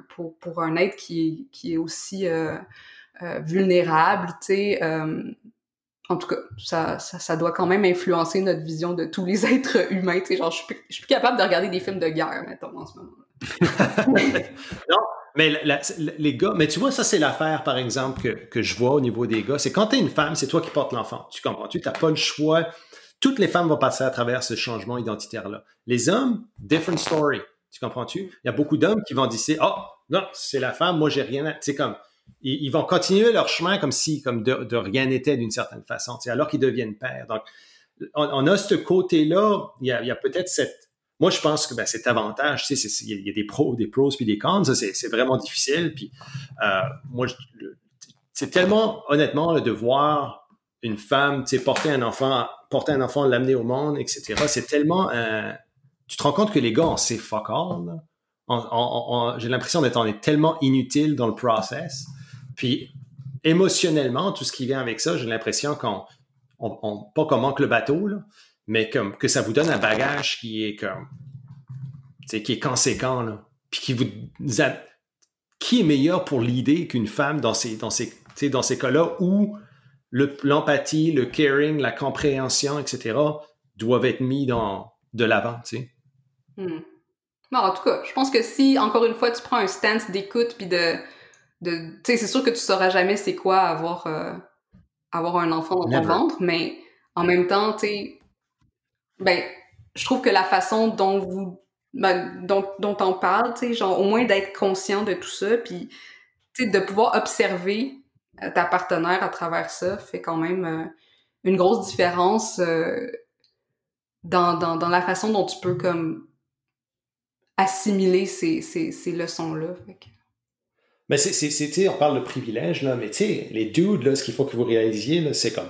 être qui est aussi vulnérable, tu sais, en tout cas, ça doit quand même influencer notre vision de tous les êtres humains. Tu sais, genre, je suis plus capable de regarder des films de guerre, mettons, en ce moment. Non, mais les gars, mais tu vois, ça, c'est l'affaire, par exemple, que je vois au niveau des gars. C'est quand t'es une femme, c'est toi qui portes l'enfant. Tu comprends-tu? T'as pas le choix. Toutes les femmes vont passer à travers ce changement identitaire-là. Les hommes, different story. Tu comprends-tu? Il y a beaucoup d'hommes qui vont dire, oh, non, c'est la femme, moi, j'ai rien à... C'est comme... Ils vont continuer leur chemin comme de rien n'était d'une certaine façon, tu sais, alors qu'ils deviennent pères. Donc, on a ce côté-là, il y a peut-être cette... Moi, je pense que cet avantage, tu sais, il y a des pros puis des cons, ça, c'est vraiment difficile. Puis, moi, c'est tellement, honnêtement, de voir une femme, tu sais, porter un enfant, l'amener au monde, etc. C'est tellement... tu te rends compte que les gars, on sait fuck all, là. J'ai l'impression on est tellement inutile dans le process. Puis, émotionnellement, tout ce qui vient avec ça, j'ai l'impression qu'on manque le bateau, là, mais que ça vous donne un bagage qui est conséquent, là, puis qui est meilleur pour l'idée qu'une femme dans ces cas-là où l'empathie, le caring, la compréhension, etc., doivent être mis de l'avant, tu sais. Non, en tout cas, je pense que si, encore une fois, tu prends un stance d'écoute, puis tu sais, c'est sûr que tu sauras jamais c'est quoi avoir un enfant dans ton ventre, mais en même temps, tu sais, ben, je trouve que la façon dont on parle, tu sais, genre, au moins d'être conscient de tout ça, puis, tu sais, de pouvoir observer ta partenaire à travers ça fait quand même une grosse différence dans la façon dont tu peux, comme, assimiler ces leçons-là. Mais c'est on parle de privilège, là, mais tu sais, les dudes, là, ce qu'il faut que vous réalisiez, là, c'est comme,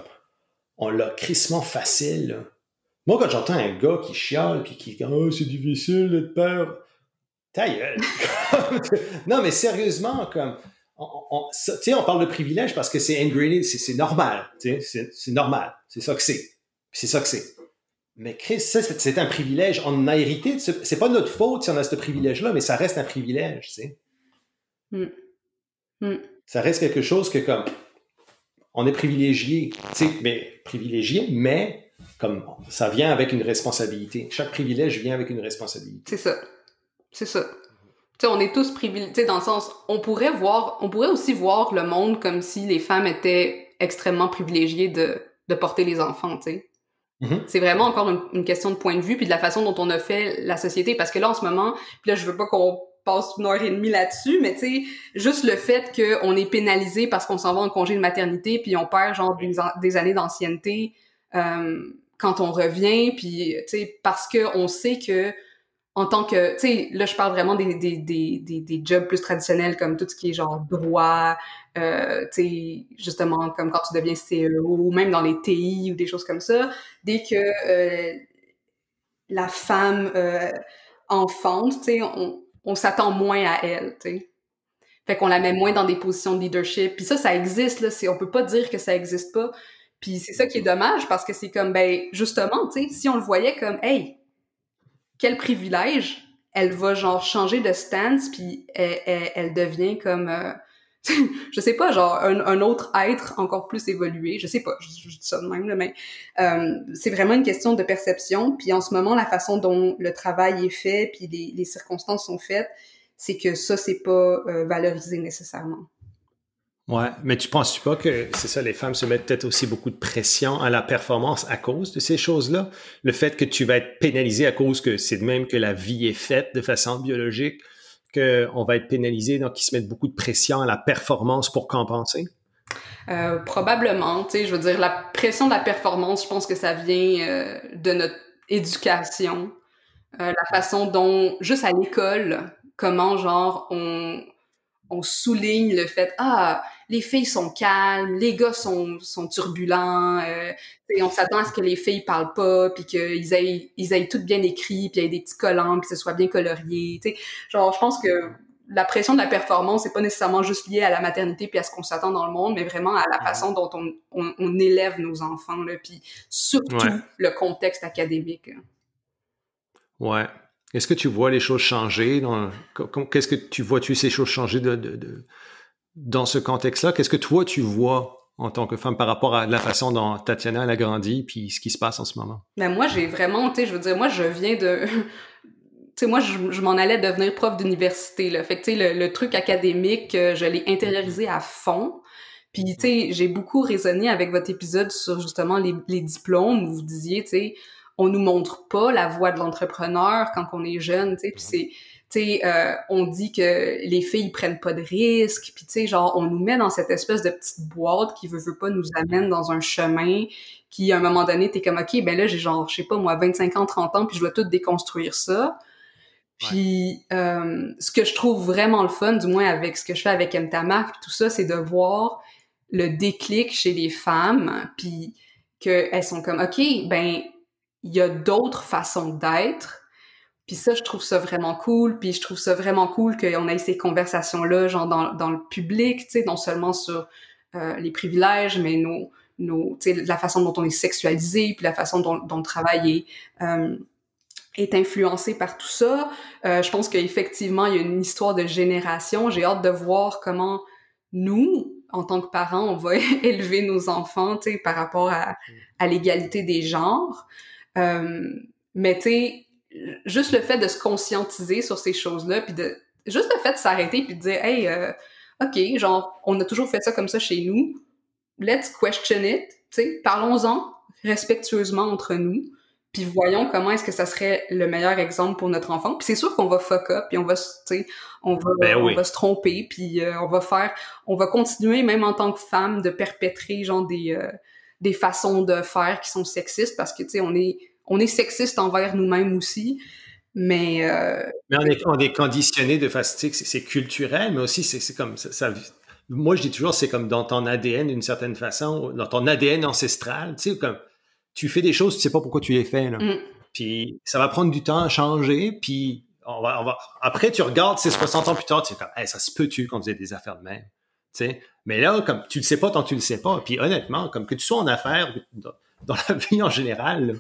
on l'a crissement facile, là. Moi, quand j'entends un gars qui chiale, puis qui dit « Oh, c'est difficile d'être père », ta gueule! Non, mais sérieusement, comme, tu sais, on parle de privilège parce que c'est ingrainé, c'est normal, tu sais, c'est normal, c'est ça que c'est, c'est ça que c'est. Mais Chris, ça, c'est un privilège. On a hérité. C'est pas notre faute si on a ce privilège-là, mais ça reste un privilège, tu sais. Ça reste quelque chose que, comme, on est privilégié, tu sais, mais comme ça vient avec une responsabilité. Chaque privilège vient avec une responsabilité. C'est ça. C'est ça. Tu sais, on est tous privilégiés, tu sais, dans le sens, on pourrait aussi voir le monde comme si les femmes étaient extrêmement privilégiées de porter les enfants, tu sais. Mm-hmm. C'est vraiment encore une question de point de vue puis de la façon dont on a fait la société. Parce que là, en ce moment, puis là, je veux pas qu'on passe 1h30 là-dessus, mais tu sais, juste le fait qu'on est pénalisé parce qu'on s'en va en congé de maternité puis on perd genre des années d'ancienneté quand on revient, puis tu sais, parce qu'on sait que en tant que, tu sais, là je parle vraiment des jobs plus traditionnels comme tout ce qui est genre droit, tu sais, justement comme quand tu deviens CEO ou même dans les TI ou des choses comme ça, dès que la femme enfante, tu sais, on s'attend moins à elle, tu sais. Fait qu'on la met moins dans des positions de leadership. Puis ça existe, là, on peut pas dire que ça existe pas. Puis c'est ça qui est dommage parce que c'est comme, ben justement, tu sais, si on le voyait comme, hey, quel privilège, elle va genre changer de stance puis elle devient comme, je sais pas, genre un autre être encore plus évolué, je sais pas, je dis ça de même, là, mais c'est vraiment une question de perception, puis en ce moment, la façon dont le travail est fait puis les circonstances sont faites, c'est que ça, c'est pas valorisé nécessairement. Ouais, mais tu penses-tu pas que, c'est ça, les femmes se mettent peut-être aussi beaucoup de pression à la performance à cause de ces choses-là? Le fait que tu vas être pénalisé à cause que c'est de même que la vie est faite de façon biologique, qu'on va être pénalisé, donc ils se mettent beaucoup de pression à la performance pour compenser? Probablement, tu sais, je veux dire, la pression de la performance, je pense que ça vient de notre éducation, la façon dont, juste à l'école, comment genre on souligne le fait « Ah, les filles sont calmes, les gars sont turbulents, on s'attend à ce que les filles parlent pas, puis qu'ils aient tout bien écrit, puis aient des petits collants, puis que ce soit bien colorié. » Genre, je pense que la pression de la performance, c'est pas nécessairement juste lié à la maternité puis à ce qu'on s'attend dans le monde, mais vraiment à la façon dont on élève nos enfants, là, puis surtout le contexte académique. Ouais. Est-ce que tu vois les choses changer? Qu'est-ce que tu vois-tu ces choses changer dans ce contexte-là? Qu'est-ce que toi, tu vois en tant que femme par rapport à la façon dont Tatiana elle a grandi puis ce qui se passe en ce moment? Ben moi, j'ai vraiment, tu sais, je veux dire, moi, je viens de... Tu sais, moi, je m'en allais devenir prof d'université, là. Fait que, tu sais, le truc académique, je l'ai intériorisé à fond. Puis, tu sais, j'ai beaucoup raisonné avec votre épisode sur, justement, les diplômes où vous disiez, tu sais, on nous montre pas la voie de l'entrepreneur quand on est jeune, tu sais, puis c'est, tu sais, on dit que les filles prennent pas de risques, puis tu sais, genre, on nous met dans cette espèce de petite boîte qui veut pas nous amène dans un chemin qui, à un moment donné, t'es comme, OK, ben là, j'ai genre, je sais pas, moi, 25 ans, 30 ans, puis je dois tout déconstruire ça. Puis, ce que je trouve vraiment le fun, du moins avec ce que je fais avec Aime Ta Marque, tout ça, c'est de voir le déclic chez les femmes, puis qu'elles sont comme, OK, ben... il y a d'autres façons d'être. Puis ça, je trouve ça vraiment cool. Puis je trouve ça vraiment cool qu'on ait ces conversations-là, genre dans le public, tu sais, non seulement sur les privilèges, mais tu sais, la façon dont on est sexualisé, puis la façon dont le travail est influencé par tout ça. Je pense qu'effectivement, il y a une histoire de génération. J'ai hâte de voir comment nous, en tant que parents, on va élever nos enfants, tu sais, par rapport à l'égalité des genres. Mais tu sais, juste le fait de se conscientiser sur ces choses-là, puis de juste le fait de s'arrêter puis de dire, hey, ok, genre, on a toujours fait ça comme ça chez nous, let's question it, tu sais, parlons-en respectueusement entre nous, puis voyons comment est-ce que ça serait le meilleur exemple pour notre enfant. Puis c'est sûr qu'on va fuck up, puis on va, tu sais, on va se tromper, puis on va continuer même en tant que femme de perpétrer genre des façons de faire qui sont sexistes, parce que, tu sais, on est sexiste envers nous-mêmes aussi, mais... Mais on est conditionné de façon... C'est culturel, mais aussi, c'est comme... ça, moi, je dis toujours, c'est comme dans ton ADN, d'une certaine façon, dans ton ADN ancestral, tu sais, comme tu fais des choses, tu sais pas pourquoi tu les fais, là. Mm. Puis ça va prendre du temps à changer, puis on va... Après, tu regardes, c'est 60 ans plus tard, tu es comme, hey, ça se peut-tu qu'on faisait des affaires de même? Tu sais, mais là, comme tu le sais pas tant que tu le sais pas, puis honnêtement, comme que tu sois en affaires, dans la vie en général, là,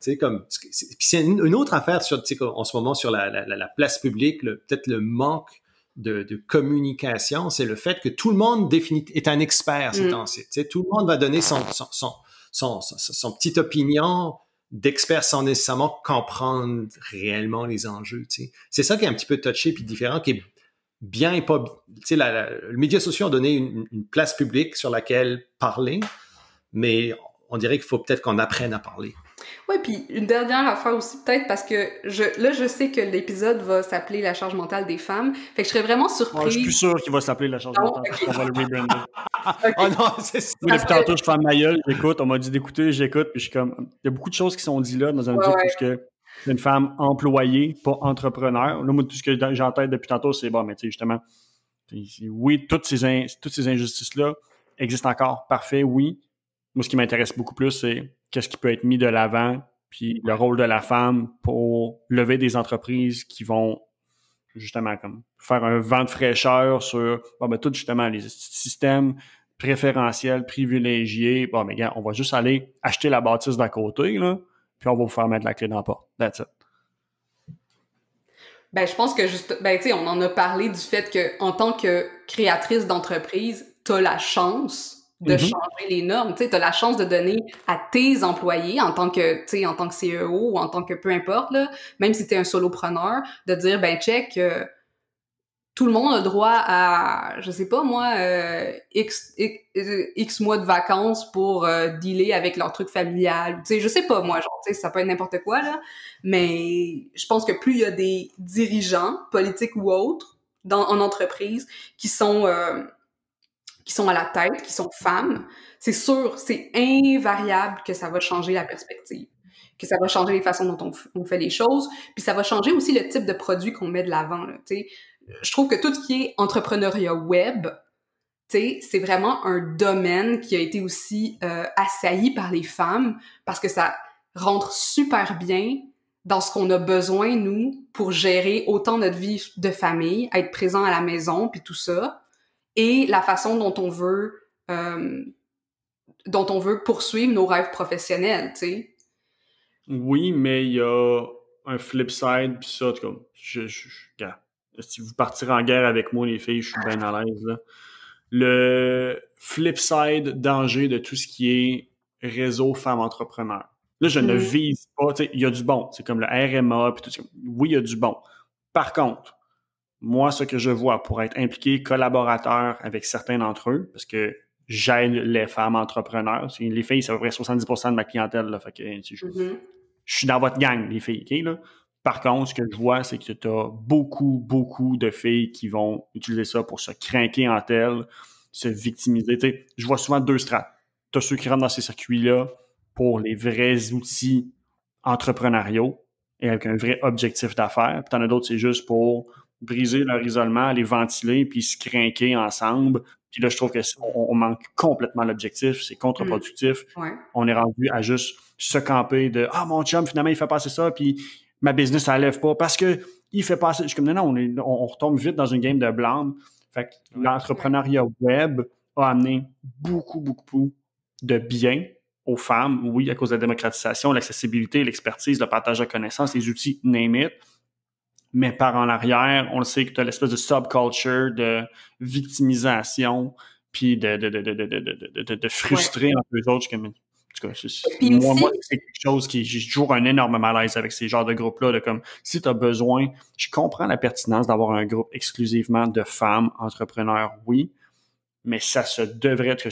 tu sais, comme, c'est une autre affaire sur, tu sais, en ce moment sur la place publique, peut-être le manque de communication, c'est le fait que tout le monde est un expert ces temps-ci. Tu sais, tout le monde va donner son petite opinion d'expert sans nécessairement comprendre réellement les enjeux. Tu sais, c'est ça qui est un petit peu touché puis différent, qui est bien et pas. Tu sais, les médias sociaux ont donné une place publique sur laquelle parler, mais on dirait qu'il faut peut-être qu'on apprenne à parler. Ouais, puis une dernière affaire aussi, peut-être, parce que je sais que l'épisode va s'appeler « La charge mentale des femmes », fait que je serais vraiment surprise... Ouais, je suis plus sûre qu'il va s'appeler « La charge mentale », on va le rebrander. Okay. Oh non, c'est ça! Oui, depuis tantôt, je ferme ma gueule, j'écoute, on m'a dit d'écouter, j'écoute, puis je suis comme... Il y a beaucoup de choses qui sont dites là, dans un épisode, parce que c'est une femme employée, pas entrepreneur. Là, moi, tout ce que j'ai en tête depuis tantôt, c'est « Bon, mais tu sais, justement, oui, toutes ces injustices-là existent encore, parfait, oui. Moi, ce qui m'intéresse beaucoup plus, c'est qu'est-ce qui peut être mis de l'avant, puis le rôle de la femme pour lever des entreprises qui vont justement comme faire un vent de fraîcheur sur bon, ben, tout justement les systèmes préférentiels, privilégiés. Bon, mais gars, on va juste aller acheter la bâtisse d'à côté, là, puis on va vous faire mettre la clé dans la porte. That's it. Ben, je pense que tu sais, on en a parlé du fait qu'en tant que créatrice d'entreprise, tu as la chance de changer les normes. Tu sais, t'as la chance de donner à tes employés en tant que, tu sais, en tant que CEO ou en tant que peu importe, là, même si t'es un solopreneur, de dire, ben, check, tout le monde a droit à, je sais pas moi, X mois de vacances pour dealer avec leur truc familial. Tu sais, je sais pas moi, genre, tu sais, ça peut être n'importe quoi, là, mais je pense que plus il y a des dirigeants, politiques ou autres, en entreprise, qui sont à la tête, qui sont femmes, c'est sûr, c'est invariable que ça va changer la perspective, que ça va changer les façons dont on fait les choses, puis ça va changer aussi le type de produit qu'on met de l'avant. Je trouve que tout ce qui est entrepreneuriat web, c'est vraiment un domaine qui a été aussi assailli par les femmes parce que ça rentre super bien dans ce qu'on a besoin, nous, pour gérer autant notre vie de famille, être présent à la maison, puis tout ça, et la façon dont on veut poursuivre nos rêves professionnels, tu sais. Oui, mais il y a un flip side, puis ça, comme, si vous partirez en guerre avec moi, les filles, je suis bien à l'aise, là. Le flip side danger de tout ce qui est réseau femmes entrepreneurs. Là, je ne vise pas, tu sais, il y a du bon. C'est comme le RMA, puis tout. Oui, il y a du bon. Par contre, moi, ce que je vois pour être impliqué collaborateur avec certains d'entre eux, parce que j'aide les femmes entrepreneurs. Les filles, c'est à peu près 70% de ma clientèle. Là, fait que, je suis dans votre gang, les filles. Okay, là. Par contre, ce que je vois, c'est que tu as beaucoup, beaucoup de filles qui vont utiliser ça pour se craquer en tel, se victimiser. T'sais, je vois souvent deux strates. Tu as ceux qui rentrent dans ces circuits-là pour les vrais outils entrepreneuriaux et avec un vrai objectif d'affaires. Puis tu en as d'autres, c'est juste pour briser leur isolement, les ventiler, puis se crinquer ensemble. Puis là, je trouve qu'on manque complètement l'objectif. C'est contre-productif. Ouais. On est rendu à juste se camper de « Ah, mon chum, finalement, il fait passer ça, puis ma business, ça lève pas parce que il fait passer... » Je suis comme « Non, non, on retombe vite dans une game de blâme. » Fait que l'entrepreneuriat web a amené beaucoup, beaucoup de bien aux femmes, oui, à cause de la démocratisation, l'accessibilité, l'expertise, le partage de connaissances, les outils, name it. Mais par en arrière, on le sait que tu as l'espèce de subculture de victimisation puis de frustrer entre eux autres. En tout cas, moi, c'est quelque chose qui... J'ai toujours un énorme malaise avec ces genres de groupes-là. De comme, si tu as besoin... Je comprends la pertinence d'avoir un groupe exclusivement de femmes entrepreneurs, oui, mais ça se devrait être...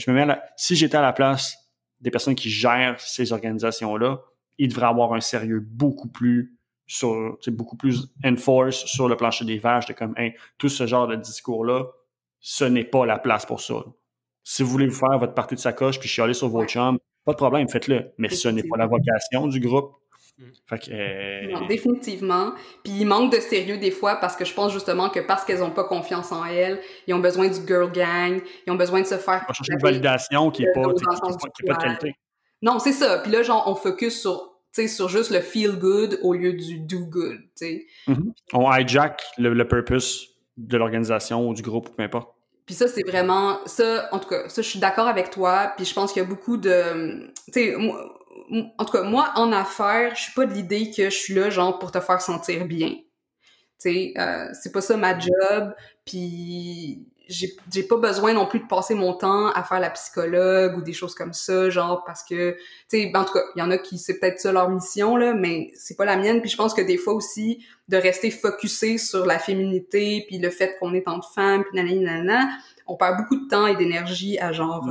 Si j'étais à la place des personnes qui gèrent ces organisations-là, ils devraient avoir un sérieux beaucoup plus... beaucoup plus enforce sur le plancher des vaches, de comme, hey, tout ce genre de discours-là, ce n'est pas la place pour ça. Si vous voulez vous faire votre partie de sacoche puis chialer sur vos chums, pas de problème, faites-le. Mais ce n'est pas la vocation du groupe. Fait que, non, définitivement. Puis il manque de sérieux des fois parce que je pense justement que parce qu'elles n'ont pas confiance en elles, ils ont besoin du girl gang, ils ont besoin de se faire... On cherche une validation qui n'est pas de qualité. Non, c'est ça. Puis là, genre, on focus sur juste le « feel good » au lieu du « do good ». On hijack le purpose de l'organisation ou du groupe, peu importe. Puis ça, c'est vraiment... ça. En tout cas, ça, je suis d'accord avec toi. Puis je pense qu'il y a beaucoup de... en tout cas, moi, en affaires, je suis pas de l'idée que je suis là, genre, pour te faire sentir bien. C'est pas ça ma job. Puis j'ai pas besoin non plus de passer mon temps à faire la psychologue ou des choses comme ça, genre, parce que, en tout cas, il y en a qui, c'est peut-être ça leur mission, là, mais c'est pas la mienne. Puis je pense que des fois aussi, de rester focusé sur la féminité, puis le fait qu'on est tant de femmes, puis nanana, on perd beaucoup de temps et d'énergie à, genre,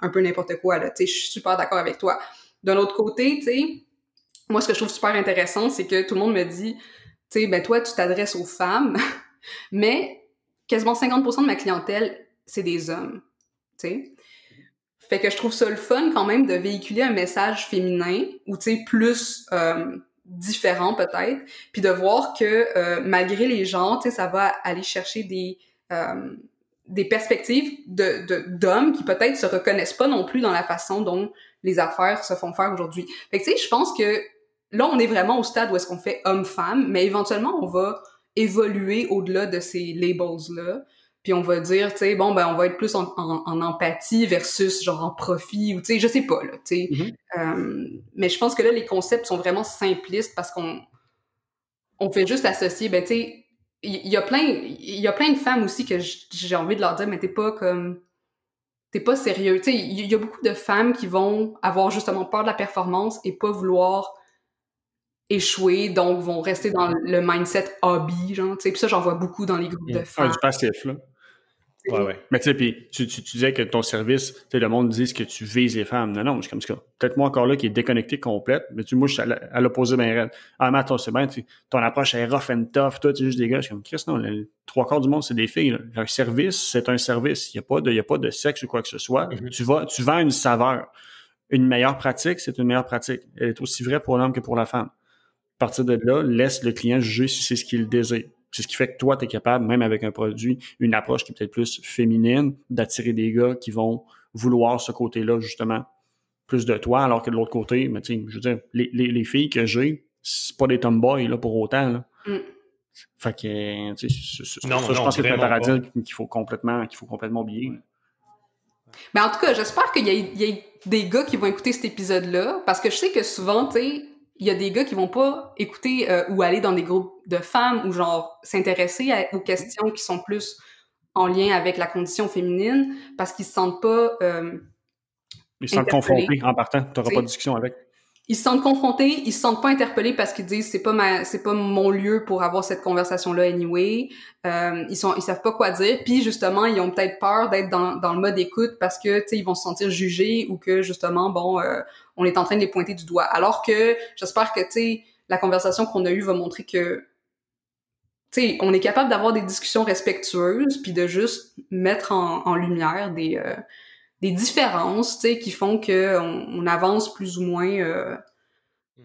un peu n'importe quoi, là, je suis super d'accord avec toi. D'un autre côté, moi, ce que je trouve super intéressant, c'est que tout le monde me dit, tu sais, ben toi, tu t'adresses aux femmes, mais quasiment 50% de ma clientèle, c'est des hommes, tu sais. Fait que je trouve ça le fun quand même de véhiculer un message féminin, ou tu sais, plus différent peut-être, puis de voir que malgré les genres, tu sais, ça va aller chercher des perspectives d'hommes qui peut-être se reconnaissent pas non plus dans la façon dont les affaires se font faire aujourd'hui. Fait que tu sais, je pense que là, on est vraiment au stade où est-ce qu'on fait homme-femme, mais éventuellement, on va évoluer au-delà de ces labels-là, puis on va dire, tu sais, bon, ben, on va être plus en empathie versus, genre, en profit, ou, tu sais, je sais pas, là, tu sais. Mais je pense que là, les concepts sont vraiment simplistes parce qu'on fait juste associer, ben, tu sais, il y a plein de femmes aussi que j'ai envie de leur dire, mais t'es pas sérieux. Tu sais, il y a beaucoup de femmes qui vont avoir justement peur de la performance et pas vouloir échouer, donc vont rester dans le mindset hobby, genre, tu sais, puis ça, j'en vois beaucoup dans les groupes de femmes. Du passif, là. Ouais. Mais tu sais, puis tu disais que ton service, tu sais, le monde dit que tu vises les femmes. Non, je suis comme ça. Peut-être moi encore là qui est déconnecté complète, mais moi, je suis à l'opposé bien raide. Ah, mais attends, c'est bien, ton approche est rough and tough, toi, tu es juste des gars. Je suis comme, Chris, non, le 3/4 du monde, c'est des filles. Leur service, c'est un service. Il n'y a pas de sexe ou quoi que ce soit. Mm-hmm. Tu vends une saveur. Une meilleure pratique, c'est une meilleure pratique. Elle est aussi vraie pour l'homme que pour la femme. À partir de là, laisse le client juger si c'est ce qu'il désire. C'est ce qui fait que toi, tu es capable, même avec un produit, une approche qui est peut-être plus féminine, d'attirer des gars qui vont vouloir ce côté-là, justement, plus de toi, alors que de l'autre côté, mais je veux dire, les filles que j'ai, c'est pas des tomboys là, pour autant. Là. Mm. Fait que, tu sais, je pense que c'est un paradigme qu'il faut complètement oublier. Mais en tout cas, j'espère qu'il y a des gars qui vont écouter cet épisode-là, parce que je sais que souvent, tu sais, il y a des gars qui vont pas écouter ou aller dans des groupes de femmes ou genre s'intéresser aux questions qui sont plus en lien avec la condition féminine parce qu'ils se sentent pas ils se sentent confrontés en partant, t'auras pas de discussion avec. Ils se sentent confrontés, ils se sentent pas interpellés parce qu'ils disent c'est pas mon lieu pour avoir cette conversation là anyway. Ils savent pas quoi dire, puis justement ils ont peut-être peur d'être dans le mode écoute parce que tu sais ils vont se sentir jugés ou que justement bon on est en train de les pointer du doigt. Alors que j'espère que tu sais la conversation qu'on a eue va montrer que tu sais on est capable d'avoir des discussions respectueuses puis de juste mettre en lumière des différences, tu sais, qui font qu'on avance plus ou moins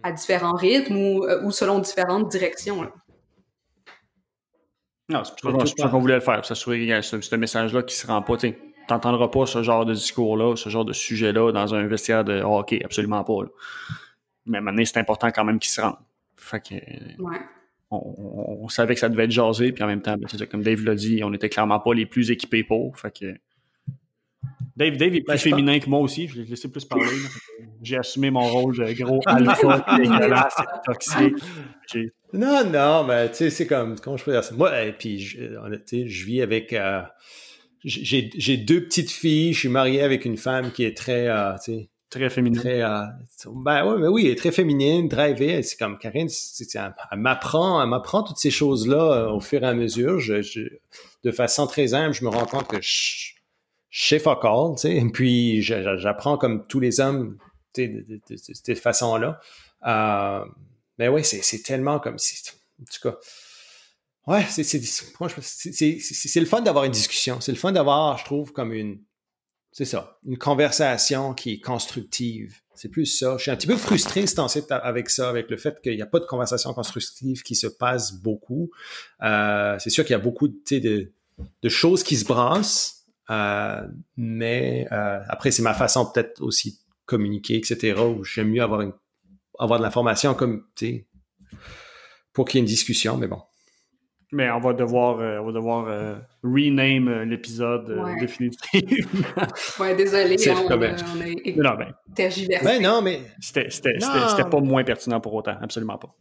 à différents rythmes ou selon différentes directions. Là. Non, c'est pas qu'on voulait le faire. Ça serait ce message-là qui se rend pas. Tu n'entendras pas ce genre de discours-là, ce genre de sujet-là dans un vestiaire de hockey, absolument pas. Là. Mais à un moment donné, c'est important quand même qu'il se rende. Fait que... Ouais. On savait que ça devait être jasé, puis en même temps, comme Dave l'a dit, on n'était clairement pas les plus équipés pour. Fait que... Dave est plus féminin que moi aussi, je l'ai laissé plus parler. J'ai assumé mon rôle de gros alpha, dégueulasse, toxique. Non, mais tu sais, c'est comme, comment je peux dire ça? Moi, puis je vis avec, j'ai deux petites filles, je suis marié avec une femme qui est très, tu sais. Très féminine. Très, ben ouais, mais oui, elle est très féminine, drivée. C'est comme, Karine, elle m'apprend toutes ces choses-là au fur et à mesure. De façon très humble, je me rends compte que je sais fuck all, tu sais, puis j'apprends comme tous les hommes, tu sais, de cette façon-là. Mais ouais, c'est tellement comme, en tout cas, ouais, c'est le fun d'avoir une discussion, c'est le fun d'avoir, je trouve, comme une conversation qui est constructive. C'est plus ça. Je suis un petit peu frustré ce temps-ci avec ça, avec le fait qu'il n'y a pas de conversation constructive qui se passe beaucoup. C'est sûr qu'il y a beaucoup, tu sais, de choses qui se brassent. Mais après, c'est ma façon peut-être aussi de communiquer, etc., où j'aime mieux avoir de l'information comme, tu sais, pour qu'il y ait une discussion, mais bon. Mais on va devoir rename l'épisode définitivement. Ouais, désolé, tergiversé. Ben non, mais... C'était pas moins pertinent pour autant, absolument pas.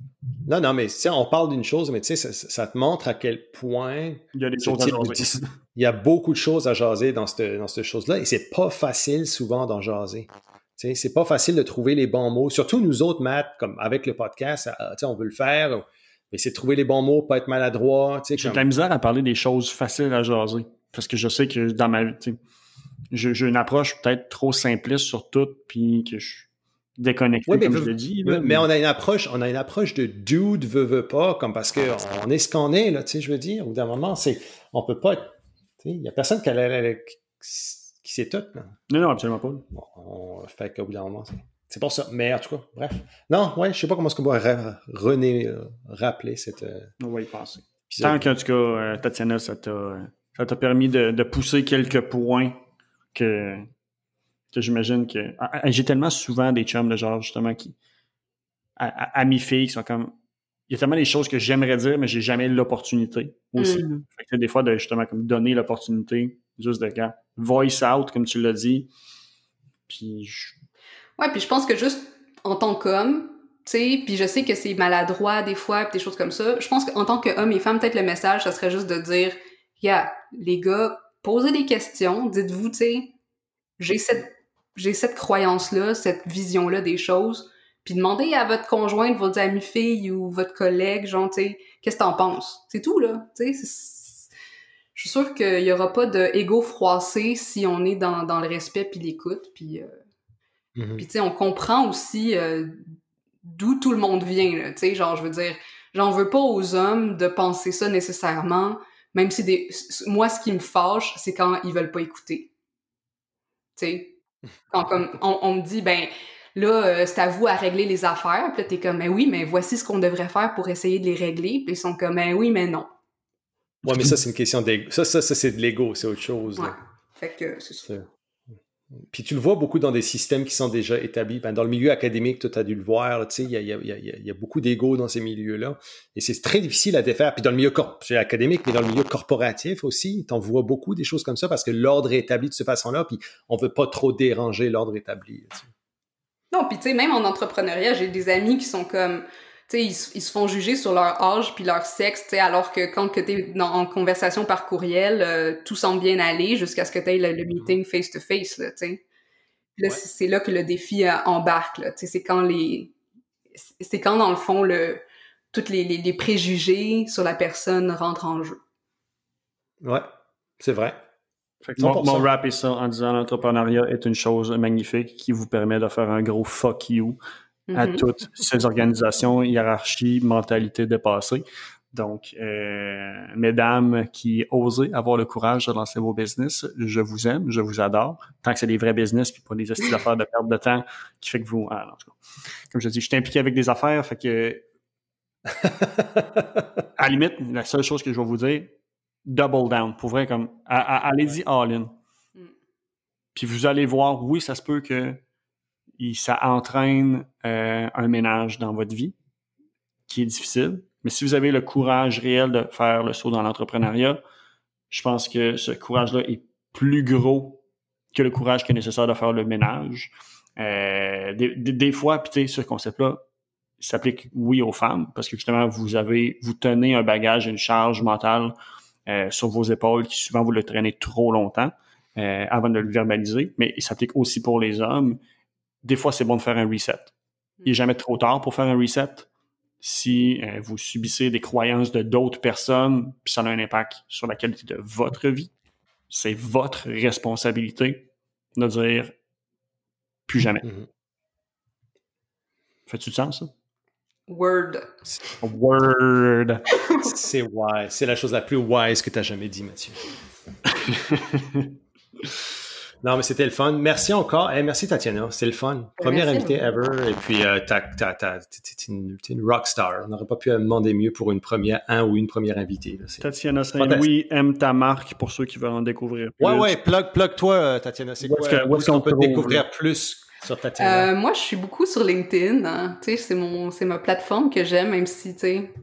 Non, mais on parle d'une chose, mais tu sais, ça te montre à quel point... Il y a des choses à jaser. Il y a beaucoup de choses à jaser dans cette chose-là, et c'est pas facile souvent d'en jaser. Tu sais, c'est pas facile de trouver les bons mots. Surtout nous autres, Matt, comme avec le podcast, tu sais, on veut le faire... Mais c'est de trouver les bons mots, pas être maladroit. J'ai de la misère à parler des choses faciles à jaser. Parce que je sais que dans ma vie, j'ai une approche peut-être trop simpliste sur tout, puis que je déconnecté, oui, mais, comme je le dis. Là, mais on a une approche de dude veut pas, comme parce qu'on est ce qu'on est, là, tu sais, je veux dire. Au bout d'un moment, on peut pas... Il n'y a personne qui sait tout. Là. Non, non, absolument pas. Bon, fait qu'au bout d'un moment, c'est pour ça. Mais en tout cas, bref. Non, ouais, je sais pas comment est-ce qu'on va rappeler cette... On va y passer. Tant qu'en tout cas, Tatiana, ça t'a permis de pousser quelques points que j'imagine que... J'ai tellement souvent des chums de genre, justement, qui... amis-filles qui sont comme... Il y a tellement des choses que j'aimerais dire, mais j'ai jamais l'opportunité aussi. Mm-hmm. Fait que des fois, de justement comme donner l'opportunité, juste de quand voice out, comme tu l'as dit. Puis je... Ouais, puis je pense que juste en tant qu'homme, tu sais, puis je sais que c'est maladroit des fois, puis des choses comme ça. Je pense qu'en tant qu'homme et femme, peut-être le message, ça serait juste de dire, yeah, les gars, posez des questions, dites-vous, tu sais, j'ai cette croyance-là, cette vision-là des choses. Puis demandez à votre conjointe, votre amie-fille ou votre collègue, genre, tu sais, qu'est-ce que t'en penses? C'est tout, là. Tu sais, je suis sûre qu'il n'y aura pas d'ego froissé si on est dans le respect puis l'écoute. Puis, puis tu sais, on comprend aussi d'où tout le monde vient, là. Tu sais, genre, je veux dire, j'en veux pas aux hommes de penser ça nécessairement, même si moi, ce qui me fâche, c'est quand ils veulent pas écouter. Tu sais, quand comme on me dit, ben... Là, c'est à vous à régler les affaires. Puis là, t'es comme, mais oui, mais voici ce qu'on devrait faire pour essayer de les régler. Puis ils sont comme, mais oui, mais non. Ouais, mais ça, c'est une question d'ego. Ça c'est de l'ego, c'est autre chose. Ouais. Là. Fait que c'est ça. Puis tu le vois beaucoup dans des systèmes qui sont déjà établis. Ben, dans le milieu académique, tu as dû le voir. Tu sais, il y a beaucoup d'ego dans ces milieux-là. Et c'est très difficile à défaire. Puis dans le milieu académique, mais dans le milieu corporatif aussi, t'en vois beaucoup des choses comme ça parce que l'ordre est établi de cette façon-là. Puis on veut pas trop déranger l'ordre établi. T'sais. Non, puis tu sais, même en entrepreneuriat, j'ai des amis qui sont comme, tu sais, ils se font juger sur leur âge puis leur sexe, tu sais, alors que quand que t'es en conversation par courriel, tout semble bien aller jusqu'à ce que t'aies le meeting face-to-face, là, tu sais. Là, ouais. C'est là que le défi embarque, là, tu sais, c'est quand, dans le fond, toutes les préjugés sur la personne rentrent en jeu. Ouais, c'est vrai. Mon rap est ça en disant l'entrepreneuriat est une chose magnifique qui vous permet de faire un gros fuck you à toutes ces organisations, hiérarchies, mentalités dépassées. Donc, mesdames qui osez avoir le courage de lancer vos business, je vous aime, je vous adore. Tant que c'est des vrais business puis pas des astuces d'affaires de perte de temps qui fait que vous... Ah, en tout cas, comme je dis, je suis impliqué avec des affaires, fait que... à la limite, la seule chose que je vais vous dire... Double down, pour vrai, comme allez-y all-in. Puis vous allez voir, oui, ça se peut que ça entraîne un ménage dans votre vie qui est difficile, mais si vous avez le courage réel de faire le saut dans l'entrepreneuriat, je pense que ce courage-là est plus gros que le courage qui est nécessaire de faire le ménage. Des fois, puis tu sais, ce concept-là, s'applique, oui, aux femmes, parce que justement, vous tenez un bagage, une charge mentale sur vos épaules, qui souvent vous le traînez trop longtemps avant de le verbaliser, mais il s'applique aussi pour les hommes. Des fois, c'est bon de faire un reset. Il n'est jamais trop tard pour faire un reset si vous subissez des croyances de d'autres personnes, puis ça a un impact sur la qualité de votre vie. C'est votre responsabilité de dire plus jamais. Fais-tu le sens, ça? Word. C'est wise. C'est la chose la plus wise que tu as jamais dit, Mathieu. Non, mais c'était le fun. Merci encore. Hey, merci, Tatiana. C'est le fun. Première invitée ever. Et puis, t'es une rock star. On n'aurait pas pu demander mieux pour une première invitée. Là. Tatiana Saint-Louis, Aime Ta Marque pour ceux qui veulent en découvrir plus. Ouais, plug-toi, Tatiana. C'est quoi? Est-ce qu'on peut découvrir plus sur Tatiana? Moi, je suis beaucoup sur LinkedIn. Hein. Tu sais, c'est ma plateforme que j'aime, même si, tu sais,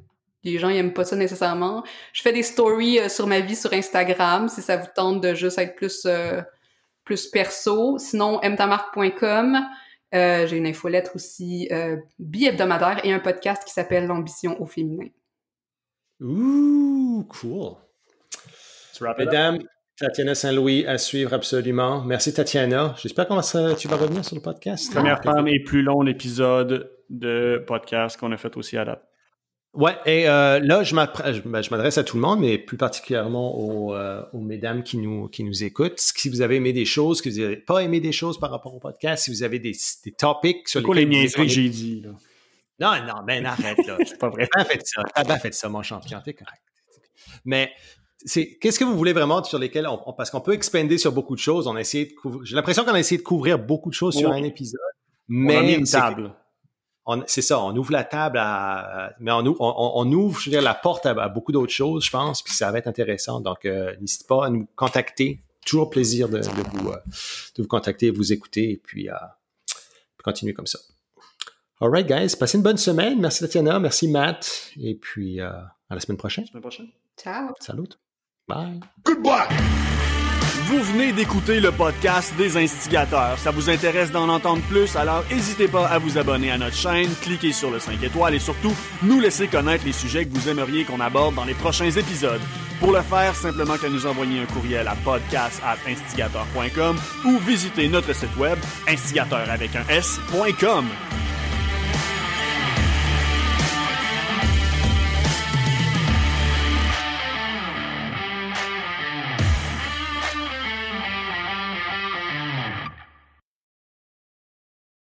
les gens n'aiment pas ça nécessairement. Je fais des stories sur ma vie sur Instagram, si ça vous tente de juste être plus perso. Sinon, aimetamarque.com. J'ai une infolettre aussi bi-hebdomadaire et un podcast qui s'appelle L'ambition au féminin. Ouh, cool. Mesdames, Tatiana Saint-Louis à suivre absolument. Merci Tatiana. J'espère que tu vas revenir sur le podcast. Première femme et plus long l'épisode de podcast qu'on a fait aussi à date. Ouais, et là, je m'adresse à tout le monde, mais plus particulièrement aux mesdames qui nous écoutent. Si vous avez aimé des choses, que vous n'avez pas aimé des choses par rapport au podcast, si vous avez des topics sur lesquels... C'est quoi les niaiseries que j'ai dit, là? Non, mais arrête, là. C'est pas vrai. Faites ça, mon champion, t'es correct. Mais... qu'est-ce que vous voulez vraiment sur lesquels on parce qu'on peut expander sur beaucoup de choses. On a essayé de couvrir, j'ai l'impression qu'on a essayé de couvrir beaucoup de choses sur un épisode. Mais on a mis une table. C'est ça, on ouvre la table mais on ouvre, je veux dire, la porte à beaucoup d'autres choses, je pense, puis ça va être intéressant. Donc, n'hésitez pas à nous contacter. Toujours plaisir de vous contacter, vous écouter et puis continuer comme ça. All right, guys, passez une bonne semaine. Merci Tatiana, merci Matt, et puis à la semaine prochaine. Ciao. Salut. Bye. Goodbye. Vous venez d'écouter le podcast des Instigateurs. Ça vous intéresse d'en entendre plus? Alors, n'hésitez pas à vous abonner à notre chaîne, cliquez sur le 5 étoiles et surtout, nous laisser connaître les sujets que vous aimeriez qu'on aborde dans les prochains épisodes. Pour le faire, simplement que nous envoyer un courriel à podcast@instigateur.com ou visiter notre site web instigateur.com.